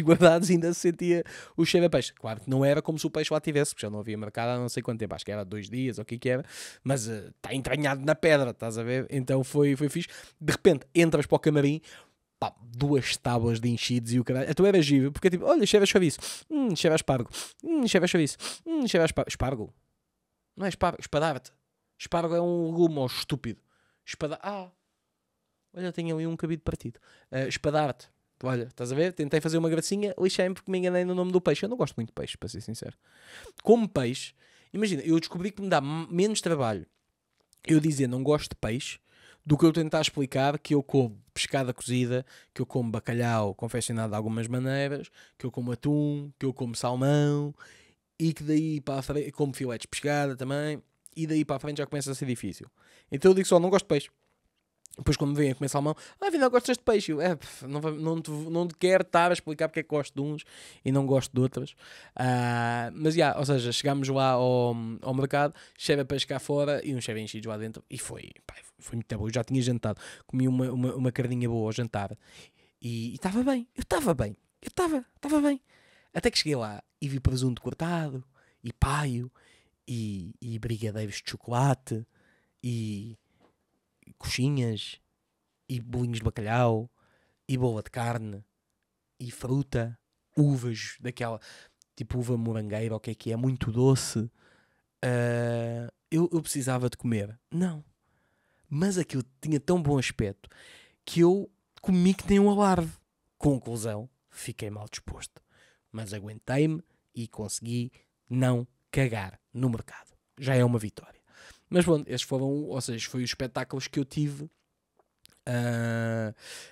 guardados, ainda se sentia o cheiro a peixe. Claro que não era como se o peixe lá tivesse, porque já não havia mercado há não sei quanto tempo. Acho que era 2 dias ou o que que era. Mas está entranhado na pedra, estás a ver? Então foi fixe. De repente, entras para o camarim... Pá, 2 tábuas de enchidos e o caralho. Então era giro, porque tipo, olha, cheira a chouriço. Cheira a espargo. Cheira a chouriço. Cheira a espargo. Espargo? Não é espargo. Espadarte. Espargo é um legume, estúpido. Espadarte. Olha, tenho ali um cabido partido. Espadarte. Olha, estás a ver? Tentei fazer uma gracinha, lixei-me porque me enganei no nome do peixe. Eu não gosto muito de peixe, para ser sincero. Como peixe, imagina, eu descobri que me dá menos trabalho eu dizer não gosto de peixe do que eu tentar explicar que eu como pescada cozida, que eu como bacalhau confeccionado de algumas maneiras, que eu como atum, que eu como salmão, e que daí para a frente, como filetes de pescada também, e daí para a frente já começa a ser difícil. Então eu digo só, não gosto de peixe. Depois quando me vêm a comer salmão, afinal gostas de peixe? Eu, não te quero estar a explicar porque é que gosto de uns e não gosto de outros. Mas já, ou seja, chegámos lá ao mercado, cheira peixe cá fora e um cheira enchido lá dentro. E foi muito bom, eu já tinha jantado. Comi uma carninha boa ao jantar e estava bem, eu estava bem. Até que cheguei lá e vi presunto cortado e paio e brigadeiros de chocolate e... coxinhas e bolinhos de bacalhau e bola de carne e fruta, uvas daquela, tipo uva morangueira ou o que é muito doce. Eu precisava de comer, não, mas aquilo tinha tão bom aspecto que eu comi que nem um alarve. Conclusão, fiquei mal disposto, mas aguentei-me e consegui não cagar no mercado, já é uma vitória. Mas bom, estes foram, ou seja, foi os espetáculos que eu tive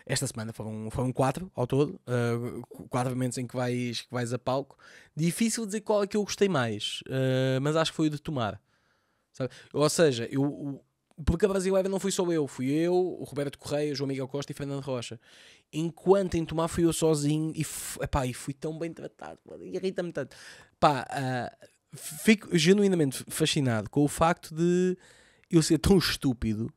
esta semana. Foram 4 ao todo, 4 momentos em que vais a palco. Difícil dizer qual é que eu gostei mais, mas acho que foi o de Tomar, sabe? Ou seja, porque a Brasileira não fui só eu, o Roberto Correia, João Miguel Costa e Fernando Rocha. Enquanto em Tomar fui eu sozinho e fui tão bem tratado, irrita-me tanto, pá. Fico genuinamente fascinado com o facto de eu ser tão estúpido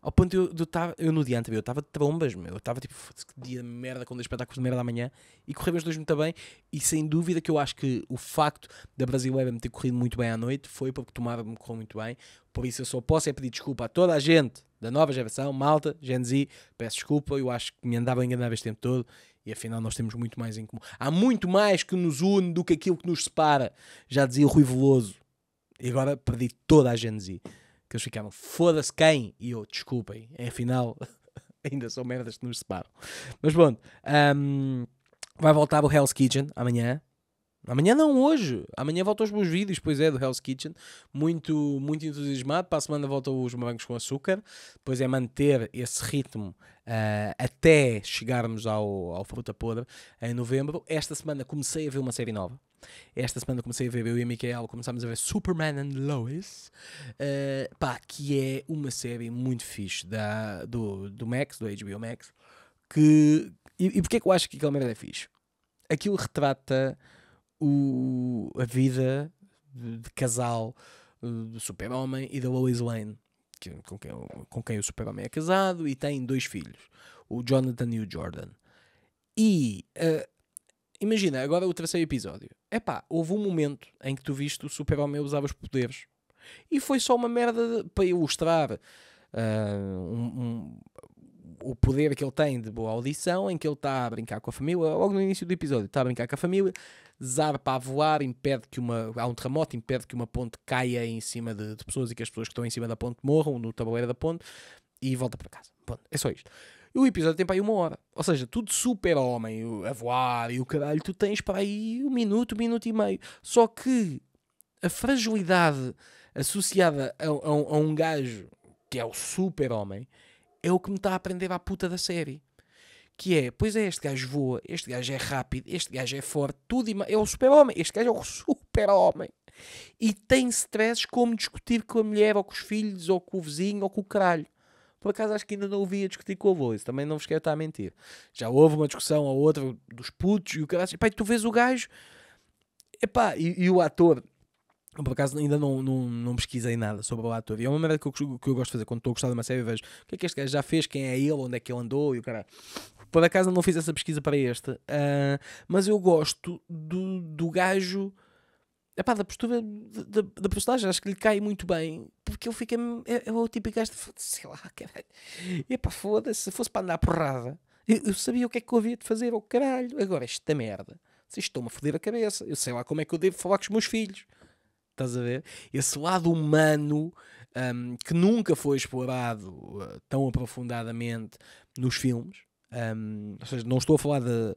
ao ponto de eu no dia anterior estava de trombas, meu. Eu estava tipo, que dia de merda, com 2 espetáculos de merda da manhã, e corremos os 2 muito bem. E sem dúvida que eu acho que o facto da Brasileira me ter corrido muito bem à noite foi porque Tomar-me correu muito bem. Por isso eu só posso pedir desculpa a toda a gente da nova geração, malta, Gen Z, peço desculpa, eu acho que me andava a enganar este tempo todo. E afinal nós temos muito mais em comum. Há muito mais que nos une do que aquilo que nos separa. Já dizia o Rui Veloso. E agora perdi toda a Gen Z. Que eles ficavam, foda-se quem? E eu, desculpem. Afinal, ainda são merdas que nos separam. Mas pronto. Vai voltar o Hell's Kitchen amanhã. Amanhã não, hoje. Amanhã voltam os meus vídeos, pois é, do Hell's Kitchen. Muito, muito entusiasmado. Para a semana voltam os morangos com açúcar. Depois é manter esse ritmo até chegarmos ao Fruta Podre em novembro. Esta semana comecei a ver uma série nova. Esta semana comecei a ver, eu e a Micaela começámos a ver Superman and Lois, que é uma série muito fixe do HBO Max. E porque é que eu acho que aquela merda é fixe? aquilo retrata a vida de casal do Super-Homem e da Lois Lane, com quem o Super-Homem é casado e tem 2 filhos, o Jonathan e o Jordan. E imagina, agora o 3º episódio. Epá, houve um momento em que tu viste o Super-Homem usava os poderes e foi só uma merda para ilustrar o poder que ele tem de boa audição, em que ele está a brincar com a família. Logo no início do episódio está a brincar com a família, zarpa a voar, há um terremoto, impede que uma ponte caia em cima de pessoas e que as pessoas que estão em cima da ponte morram no tabuleiro da ponte, e volta para casa. Pronto, é só isto. E o episódio tem para aí 1 hora. Ou seja, tudo Super-Homem a voar e o caralho, tu tens para aí 1 minuto, 1 minuto e meio. Só que a fragilidade associada a um gajo que é o Super-Homem é o que me está a aprender à puta da série. Que é, pois é, este gajo voa, este gajo é rápido, este gajo é forte, tudo é o Super-Homem, este gajo é o Super-Homem. E tem stress como discutir com a mulher, ou com os filhos, ou com o vizinho, ou com o caralho. Por acaso acho que ainda não ouvi a discutir com o avô, isso também não vos quero estar a mentir. Já houve uma discussão ou outra dos putos e o caralho. Epá, e tu vês o gajo, epá, e o ator... Por acaso ainda não pesquisei nada sobre o ator. E é uma merda que eu gosto de fazer. Quando estou a gostar de uma série, vejo o que é que este gajo já fez, quem é ele, onde é que ele andou e o caralho. Por acaso não fiz essa pesquisa para este. Mas eu gosto do gajo... Epá, da postura da personagem. Acho que lhe cai muito bem. Porque ele fica... É o típico gajo de... Sei lá, caralho. Epá, foda-se. Se fosse para andar porrada, eu sabia o que é que eu havia de fazer. Oh, caralho. Agora esta merda. Vocês estão-me a foder a cabeça. Eu sei lá como é que eu devo falar com os meus filhos. Estás a ver? Esse lado humano que nunca foi explorado tão aprofundadamente nos filmes. Ou seja, não estou a falar de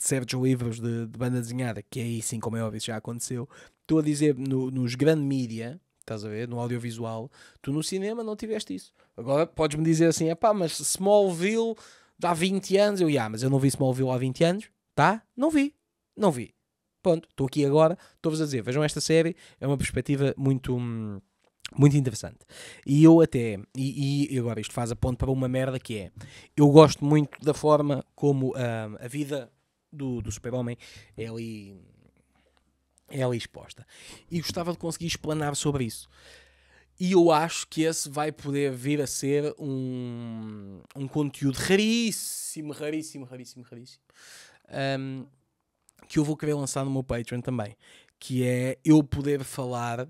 certos livros de banda desenhada, que aí sim, como é óbvio, já aconteceu. Estou a dizer, nos grandes mídia, estás a ver? No audiovisual. Tu no cinema não tiveste isso. Agora podes-me dizer assim, epá, mas Smallville há 20 anos. Mas eu não vi Smallville há 20 anos. Tá? Não vi. Ponto, estou aqui agora, estou-vos a dizer, vejam esta série, é uma perspectiva muito, muito interessante. E eu até, e agora isto faz a ponto para uma merda que é, eu gosto muito da forma como a vida do Super-Homem é ali exposta. E gostava de conseguir explanar sobre isso. E eu acho que esse vai poder vir a ser um conteúdo raríssimo. Que eu vou querer lançar no meu Patreon também, que é eu poder falar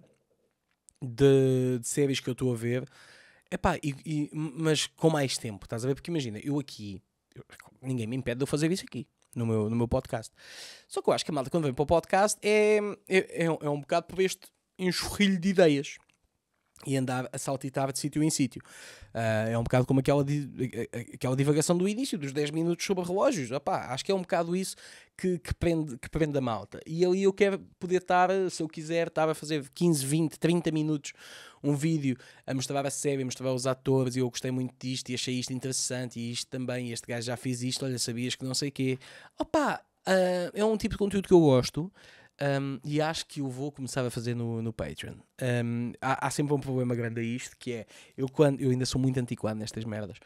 de séries que eu estou a ver, epá, mas com mais tempo, estás a ver? Porque imagina, eu aqui, ninguém me impede de eu fazer isso aqui, no meu podcast. Só que eu acho que a malta, quando vem para o podcast, é um bocado por este enxurrilho de ideias e andar a saltitar de sítio em sítio. É um bocado como aquela divagação do início, dos 10 minutos sobre relógios. Opá, acho que é um bocado isso que prende a malta. E ali eu quero poder estar, se eu quiser, estar a fazer 15, 20, 30 minutos um vídeo a mostrar a série, a mostrar os atores, e eu gostei muito disto, e achei isto interessante, e isto também, e este gajo já fez isto, olha, sabias que não sei o quê. Opá, é um tipo de conteúdo que eu gosto. E acho que eu vou começar a fazer no Patreon. Há sempre um problema grande a isto, que é, eu ainda sou muito antiquado nestas merdas.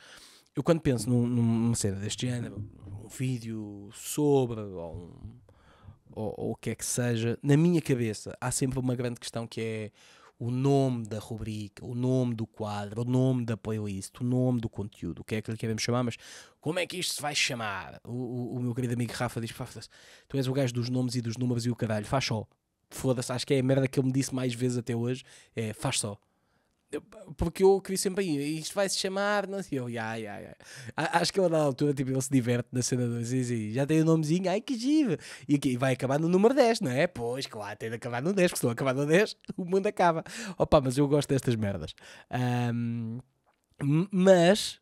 Eu quando penso numa cena deste género, um vídeo sobre, ou o que é que seja, na minha cabeça há sempre uma grande questão que é o nome da rubrica, o nome do quadro, o nome da playlist, o nome do conteúdo, o que é que lhe queremos chamar, mas como é que isto se vai chamar? O meu querido amigo Rafa diz, tu és o gajo dos nomes e dos números e o caralho, faz só. Foda-se, acho que é a merda que ele me disse mais vezes até hoje, é faz só. Porque eu queria sempre aí, isto vai se chamar, não sei, acho que ele na altura, tipo, ele se diverte na cena 2, já tem o nomezinho, ai que giro, e vai acabar no número 10, não é? Pois, claro, tem de acabar no 10, porque se não acabar no 10, o mundo acaba. Opa, mas eu gosto destas merdas. Mas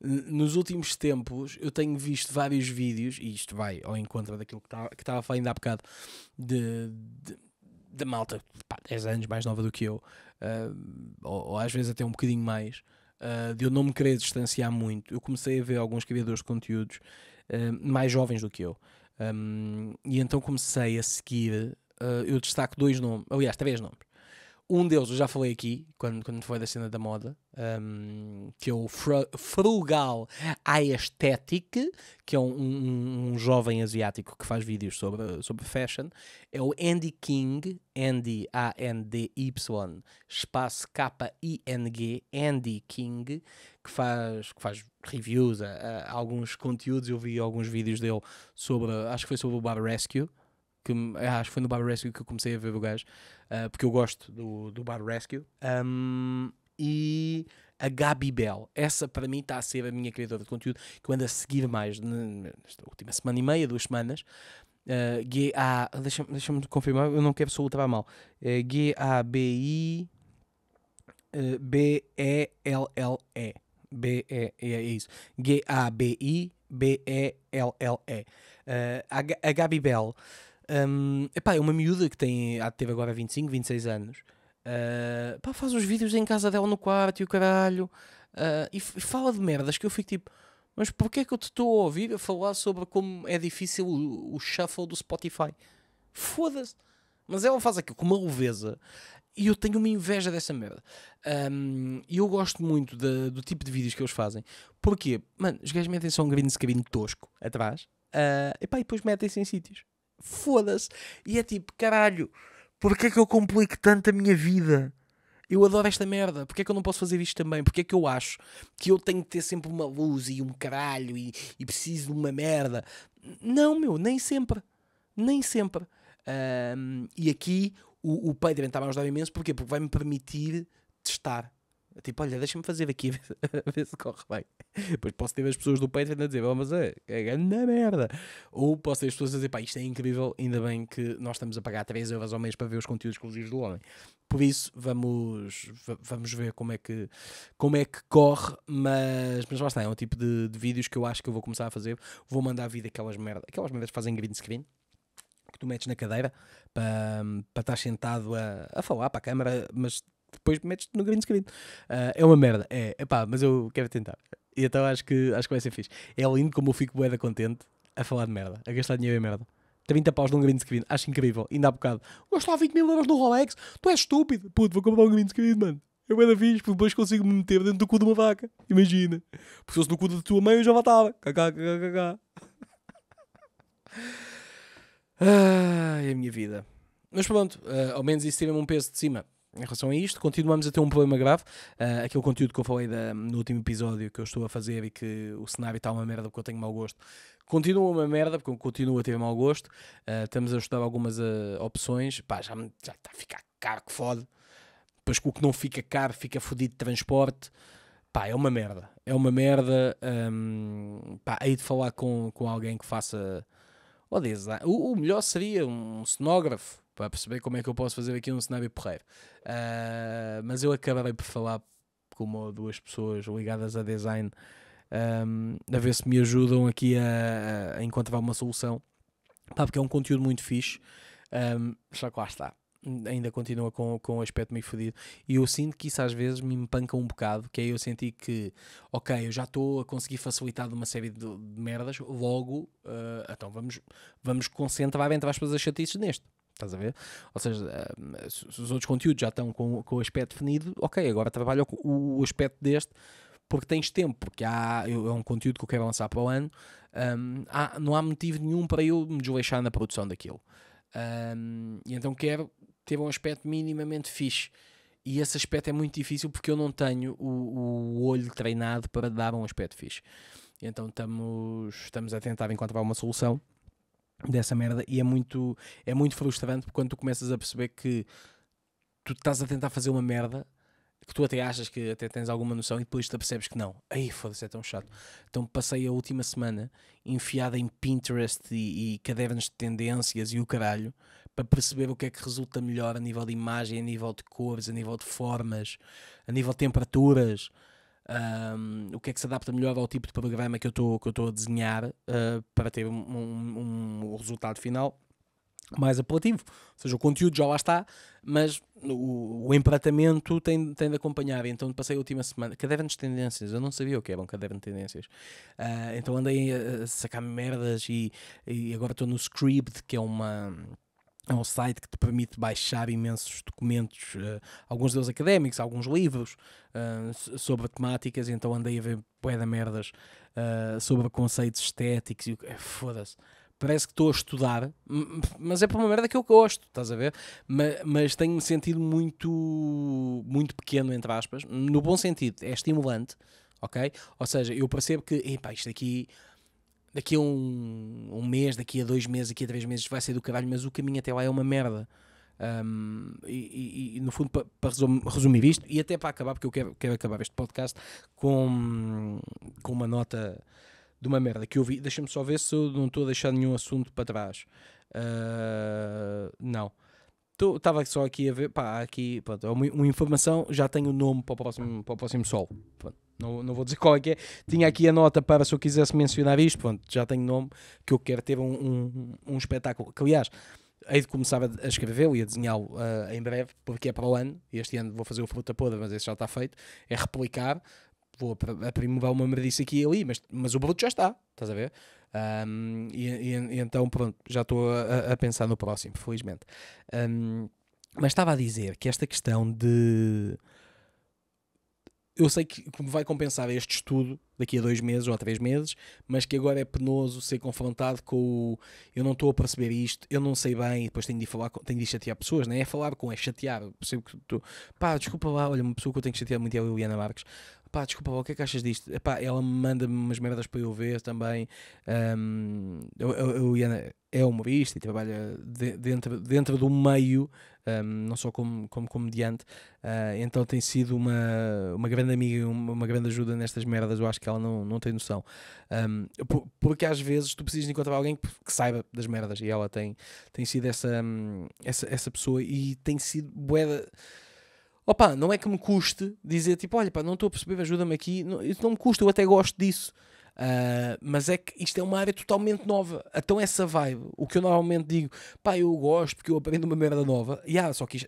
nos últimos tempos eu tenho visto vários vídeos, e isto vai ao encontro daquilo que estava falando há bocado, da malta, pá, 10 anos mais nova do que eu, ou às vezes até um bocadinho mais, de eu não me querer distanciar muito. Eu comecei a ver alguns criadores de conteúdos mais jovens do que eu, e então comecei a seguir, eu destaco 2 nomes, aliás 3 nomes. Um deles, eu já falei aqui, quando foi da cena da moda, que é o Frugal Aesthetic, que é um jovem asiático que faz vídeos sobre fashion. É o Andy King, Andy, A-N-D-Y, espaço K-I-N-G, Andy King, que faz reviews a alguns conteúdos. Eu vi alguns vídeos dele sobre, acho que foi sobre o Bar Rescue, acho que foi no Bar Rescue que eu comecei a ver o gajo, porque eu gosto do Bar Rescue. E a Gabi Belle, essa para mim está a ser a minha criadora de conteúdo que eu ando a seguir mais nesta última semana e meia, 2 semanas. Deixa-me confirmar, eu não quero soltar mal. G-A-B-I-B-E-L-L-E, B-E-E, é isso, G-A-B-I-B-E-L-L-E. A Gabi Belle, epá, é uma miúda que teve agora 25, 26 anos. Pá, faz uns vídeos em casa dela no quarto e o caralho, e fala de merdas que eu fico tipo, mas porquê é que eu te estou a ouvir a falar sobre como é difícil o shuffle do Spotify? Foda-se. Mas ela faz aquilo com uma leveza e eu tenho uma inveja dessa merda. E eu gosto muito do tipo de vídeos que eles fazem. Porquê? Mano, os gajos metem só um green screen tosco atrás, epá, e depois metem-se em sítios. Foda-se. E é tipo, caralho, porquê é que eu complico tanto a minha vida? Eu adoro esta merda. Porquê é que eu não posso fazer isto também? Porquê é que eu acho que eu tenho que ter sempre uma luz e um caralho e preciso de uma merda? Não, meu, nem sempre. Nem sempre. E aqui o Patreon está-me a ajudar imenso. Porquê? Porque vai-me permitir testar. Tipo, olha, deixa-me fazer aqui a ver se corre bem. Depois posso ter as pessoas do Patreon a dizer, mas é grande merda. Ou posso ter as pessoas a dizer, pá, isto é incrível, ainda bem que nós estamos a pagar 3 euros ao mês para ver os conteúdos exclusivos do homem. Por isso, vamos ver como é que corre, mas lá está, é um tipo de vídeos que eu acho que eu vou começar a fazer. Vou mandar a vida aquelas merdas que fazem green screen, que tu metes na cadeira para estar sentado a falar para a câmara, mas depois metes-te no green screen. É uma merda, pá, mas eu quero tentar. E então acho que vai ser fixe. É lindo como eu fico bué da contente a falar de merda, a gastar dinheiro em merda. 30 paus num green screen, acho incrível. Ainda há bocado, gosto lá 20 mil euros no Rolex, tu és estúpido, puto, vou comprar um green screen, mano. Eu bué da fixe, porque depois consigo me meter dentro do cu de uma vaca, imagina. Porque se fosse no cu da tua mãe eu já matava. Kkkkk. Ai, a minha vida. Mas pronto, ao menos isso teve-me um peso de cima. Em relação a isto, continuamos a ter um problema grave. Aquele conteúdo que eu falei no último episódio que eu estou a fazer e que o cenário está uma merda porque eu tenho mau gosto. Continua uma merda porque eu continuo a ter mau gosto. Estamos a estudar algumas opções. Pá, já está a ficar caro que fode. Depois que o que não fica caro fica fodido de transporte. Pá, é uma merda. É uma merda. Pá, hei de falar com alguém que faça... O melhor seria um cenógrafo, para perceber como é que eu posso fazer aqui um cenário porreiro. Mas eu acabarei por falar com 1 ou 2 pessoas ligadas a design, a ver se me ajudam aqui a encontrar uma solução. Pá, porque é um conteúdo muito fixe, só que lá está, ainda continua com o aspecto meio fodido. E eu sinto que isso às vezes me empanca um bocado, que aí eu senti que, ok, eu já estou a conseguir facilitar uma série de merdas, logo, então vamos concentrar entre aspas as chatices neste. Estás a ver? Ou seja, se os outros conteúdos já estão com o aspecto definido, ok, agora trabalho o aspecto deste, porque tens tempo, porque é um conteúdo que eu quero lançar para o ano, não há motivo nenhum para eu me desleixar na produção daquilo. E então quero ter um aspecto minimamente fixe. E esse aspecto é muito difícil porque eu não tenho o olho treinado para dar um aspecto fixe. E então estamos a tentar encontrar uma solução dessa merda, e é muito frustrante quando tu começas a perceber que tu estás a tentar fazer uma merda que tu até achas que até tens alguma noção, e depois te percebes que não. Ai, foda-se, é tão chato. Então passei a última semana enfiada em Pinterest e cadernos de tendências e o caralho, para perceber o que é que resulta melhor a nível de imagem, a nível de cores, a nível de formas, a nível de temperaturas, o que é que se adapta melhor ao tipo de programa que eu estou a desenhar, para ter um resultado final mais apelativo. Ou seja, o conteúdo já lá está, mas o empratamento tem de acompanhar. Então passei a última semana, cadernos de tendências, eu não sabia o que era um caderno de tendências, então andei a sacar merdas, e agora estou no Scrub, que é uma É um site que te permite baixar imensos documentos, alguns deles académicos, alguns livros sobre temáticas. Então andei a ver bué da merdas sobre conceitos estéticos e foda-se. Parece que estou a estudar, mas é por uma merda que eu gosto, estás a ver? Mas tenho-me sentido muito pequeno, entre aspas, no bom sentido, é estimulante, ok? Ou seja, eu percebo que, epá, isto aqui, daqui a um mês, daqui a 2 meses, daqui a 3 meses vai ser do caralho, mas o caminho até lá é uma merda. No fundo, para resumir isto, e até para acabar, porque eu quero acabar este podcast com uma nota... de uma merda que eu vi, deixa-me só ver se eu não estou a deixar nenhum assunto para trás. Não. Estava só aqui a ver, pá, aqui, pronto, uma informação, já tenho o nome para o próximo sol. Pronto, não vou dizer qual é que é. Tinha aqui a nota para se eu quisesse mencionar isto, pronto, já tenho o nome, que eu quero ter um espetáculo, que aliás, hei de começar a escrevê-lo e a desenhá-lo em breve, porque é para o ano, este ano vou fazer o Fruta Podre, mas esse já está feito, é replicar. Vou aprimorar uma merdice aqui e ali, mas o bruto já está, estás a ver? E então, pronto, já estou a pensar no próximo, felizmente. Mas estava a dizer que esta questão de... Eu sei que vai compensar este estudo daqui a 2 meses ou a 3 meses, mas que agora é penoso ser confrontado com o eu não estou a perceber isto, eu não sei bem, e depois tenho de chatear pessoas, não é? É falar com, é chatear. Eu percebo que tu, pá, desculpa lá, olha, uma pessoa que eu tenho que chatear muito é a Liliana Marques. Pá, desculpa lá, o que é que achas disto? Epá, ela me manda umas merdas para eu ver também. A Liliana é humorista e trabalha dentro do meio, não só como comediante, então tem sido uma grande amiga e uma grande ajuda nestas merdas. Eu acho que ela não tem noção, porque às vezes tu precisas encontrar alguém que saiba das merdas, e ela tem sido essa pessoa, e tem sido bué. Opa, não é que me custe dizer tipo, olha pá, não estou a perceber, ajuda-me aqui, isso não me custa, eu até gosto disso, mas é que isto é uma área totalmente nova, então essa vibe, o que eu normalmente digo, pá, eu gosto porque eu aprendo uma merda nova, só que isto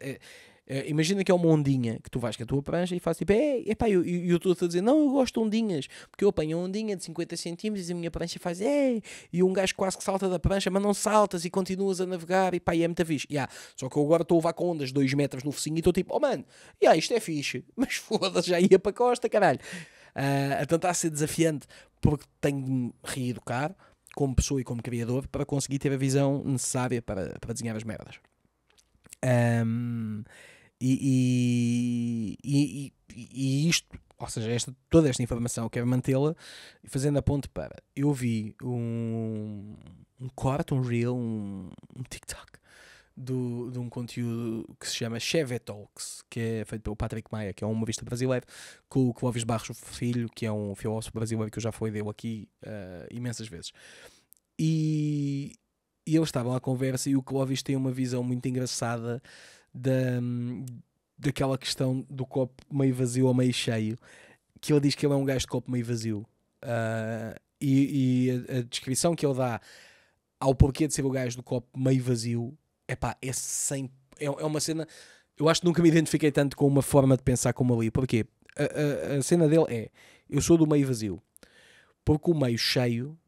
imagina que é uma ondinha, que tu vais com a tua prancha e fazes tipo, pá, eu estou a dizer, não, eu gosto de ondinhas, porque eu apanho uma ondinha de 50 centímetros e a minha prancha faz, e um gajo quase que salta da prancha, mas não saltas e continuas a navegar, e pá, é muito fixe. Só que eu agora estou a levar com ondas de 2 metros no focinho e estou tipo, oh mano, isto é fixe, mas foda-se, já ia para a costa, caralho. Então está a ser desafiante, porque tenho de me reeducar como pessoa e como criador para conseguir ter a visão necessária para desenhar as merdas. E isto, ou seja, toda esta informação eu quero mantê-la, fazendo a ponte para... Eu vi um corte, um reel, um TikTok de um conteúdo que se chama Chevy Talks, que é feito pelo Patrick Maia, que é um humorista brasileiro, com o Clóvis Barros Filho, que é um filósofo brasileiro que eu já falei dele aqui imensas vezes. E eles estavam à conversa, e o Clóvis tem uma visão muito engraçada daquela questão do copo meio vazio ou meio cheio, que ele diz que ele é um gajo de copo meio vazio, e a descrição que ele dá ao porquê de ser o gajo do copo meio vazio, epá, é uma cena, eu acho que nunca me identifiquei tanto com uma forma de pensar como ali, porque a cena dele é, eu sou do meio vazio, porque o meio cheio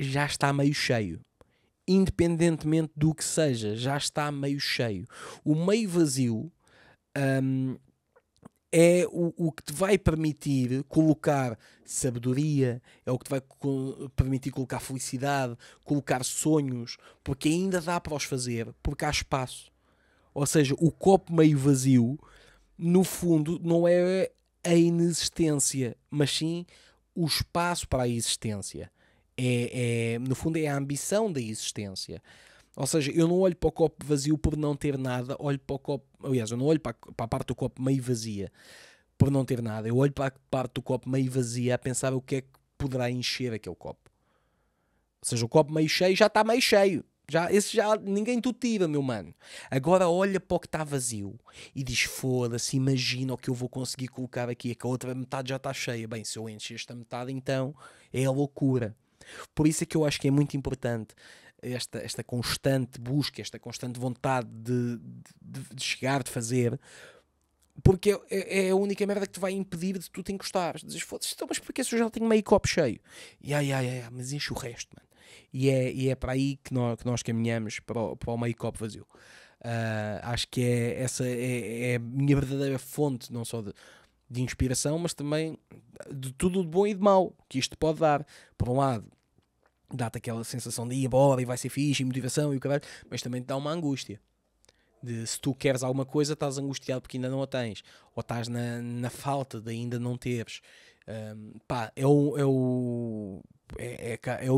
já está meio cheio, independentemente do que seja, já está meio cheio. O meio vazio é o que te vai permitir colocar sabedoria, é o que te vai permitir colocar felicidade, colocar sonhos, porque ainda dá para os fazer, porque há espaço. Ou seja, o copo meio vazio, no fundo, não é a inexistência, mas sim o espaço para a existência. No fundo é a ambição da existência. Ou seja, eu não olho para o copo vazio por não ter nada, olho para o copo, aliás, eu não olho para a parte do copo meio vazia por não ter nada, eu olho para a parte do copo meio vazia a pensar o que é que poderá encher aquele copo. Ou seja, o copo meio cheio já está meio cheio, esse já ninguém tu tira, meu mano. Agora olha para o que está vazio e diz, foda-se, imagina o que eu vou conseguir colocar aqui, é que a outra metade já está cheia, bem, se eu encher esta metade então é a loucura. Por isso é que eu acho que é muito importante esta constante busca, esta constante vontade de chegar, de fazer, porque é a única merda que te vai impedir de tu te encostares. Dizes, foda-se, mas porque se eu já tenho meio copo cheio? Mas enche o resto, mano. e é para aí que nós caminhamos para o meio copo vazio. Acho que essa é a minha verdadeira fonte, não só de inspiração, mas também de tudo de bom e de mau que isto pode dar. Por um lado, dá-te aquela sensação de ir embora e vai ser fixe e motivação e o caralho, mas também te dá uma angústia. De se tu queres alguma coisa, estás angustiado porque ainda não a tens, ou estás na falta de ainda não teres. É o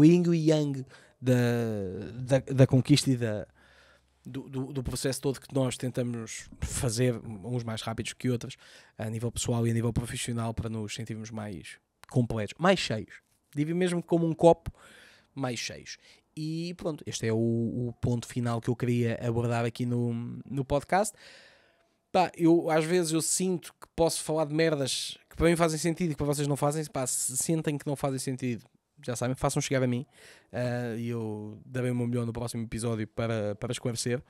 yin e yang da conquista e do processo todo que nós tentamos fazer, uns mais rápidos que outros, a nível pessoal e a nível profissional, para nos sentirmos mais completos, mais cheios. Digo mesmo como um copo, mais cheios. E pronto, este é o ponto final que eu queria abordar aqui no podcast. Pá, eu às vezes eu sinto que posso falar de merdas que para mim fazem sentido e que para vocês não fazem. Pá, se sentem que não fazem sentido, já sabem, façam chegar a mim e eu darei o meu melhor no próximo episódio para esclarecer.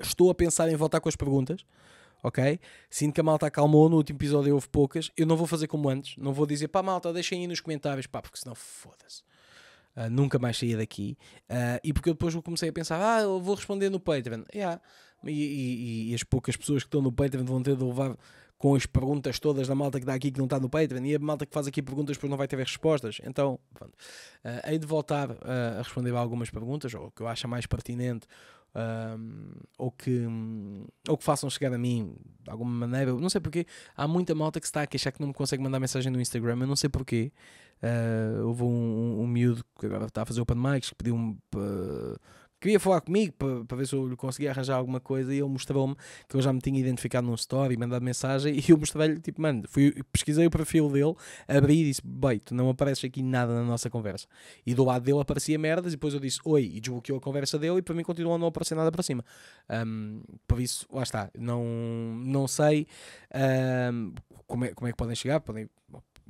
Estou a pensar em voltar com as perguntas, ok? Sinto que a malta acalmou, no último episódio houve poucas. Eu não vou fazer como antes, não vou dizer pá malta, deixem aí nos comentários, pá, porque senão foda-se. Nunca mais saía daqui, e porque eu depois comecei a pensar, eu vou responder no Patreon, e as poucas pessoas que estão no Patreon vão ter de levar com as perguntas todas da malta que dá aqui que não está no Patreon, e a malta que faz aqui perguntas depois não vai ter respostas, então pronto. Hei de voltar a responder a algumas perguntas, ou que eu acho mais pertinente, ou que façam chegar a mim de alguma maneira. Eu não sei porquê, há muita malta que se está a queixar que não me consegue mandar mensagem no Instagram, eu não sei porquê. Houve um miúdo que agora está a fazer open mics que pediu-me, queria falar comigo para ver se eu lhe conseguia arranjar alguma coisa, e ele mostrou-me que eu já me tinha identificado num story e mandado mensagem, e eu mostrei-lhe, tipo, mano, pesquisei o perfil dele, abri e disse, bem, tu não apareces aqui nada na nossa conversa, e do lado dele aparecia merdas, e depois eu disse oi, e desbloqueou a conversa dele, e para mim continuou a não aparecer nada para cima. Por isso, lá está, não sei como é que podem chegar,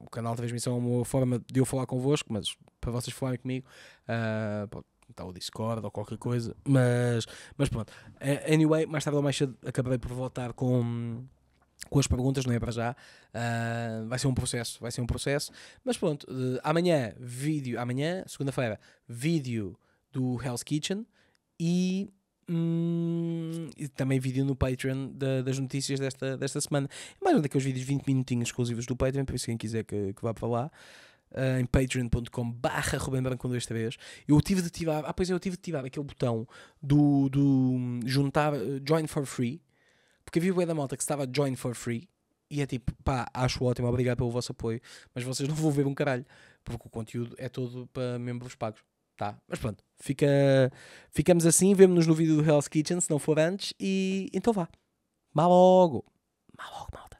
o canal de transmissão é uma forma de eu falar convosco, mas para vocês falarem comigo, está o Discord ou qualquer coisa, mas pronto. Anyway, mais tarde ou mais cedo acabarei por voltar com as perguntas, não é para já. Vai ser um processo, mas pronto. Amanhã, segunda-feira, vídeo do Hell's Kitchen e também vídeo no Patreon das notícias desta semana. Mais um daqueles vídeos 20 minutinhos exclusivos do Patreon, por isso quem quiser que vá para lá, em patreon.com/RubenBranco123. Eu tive de tirar aquele botão do juntar, join for free, porque havia o da malta que estava join for free, e é tipo, pá, acho ótimo, obrigado pelo vosso apoio, mas vocês não vão ver um caralho, porque o conteúdo é todo para membros pagos. Tá, mas pronto, ficamos assim, vemo-nos no vídeo do Hell's Kitchen, se não for antes, e então vá. Má logo, malta.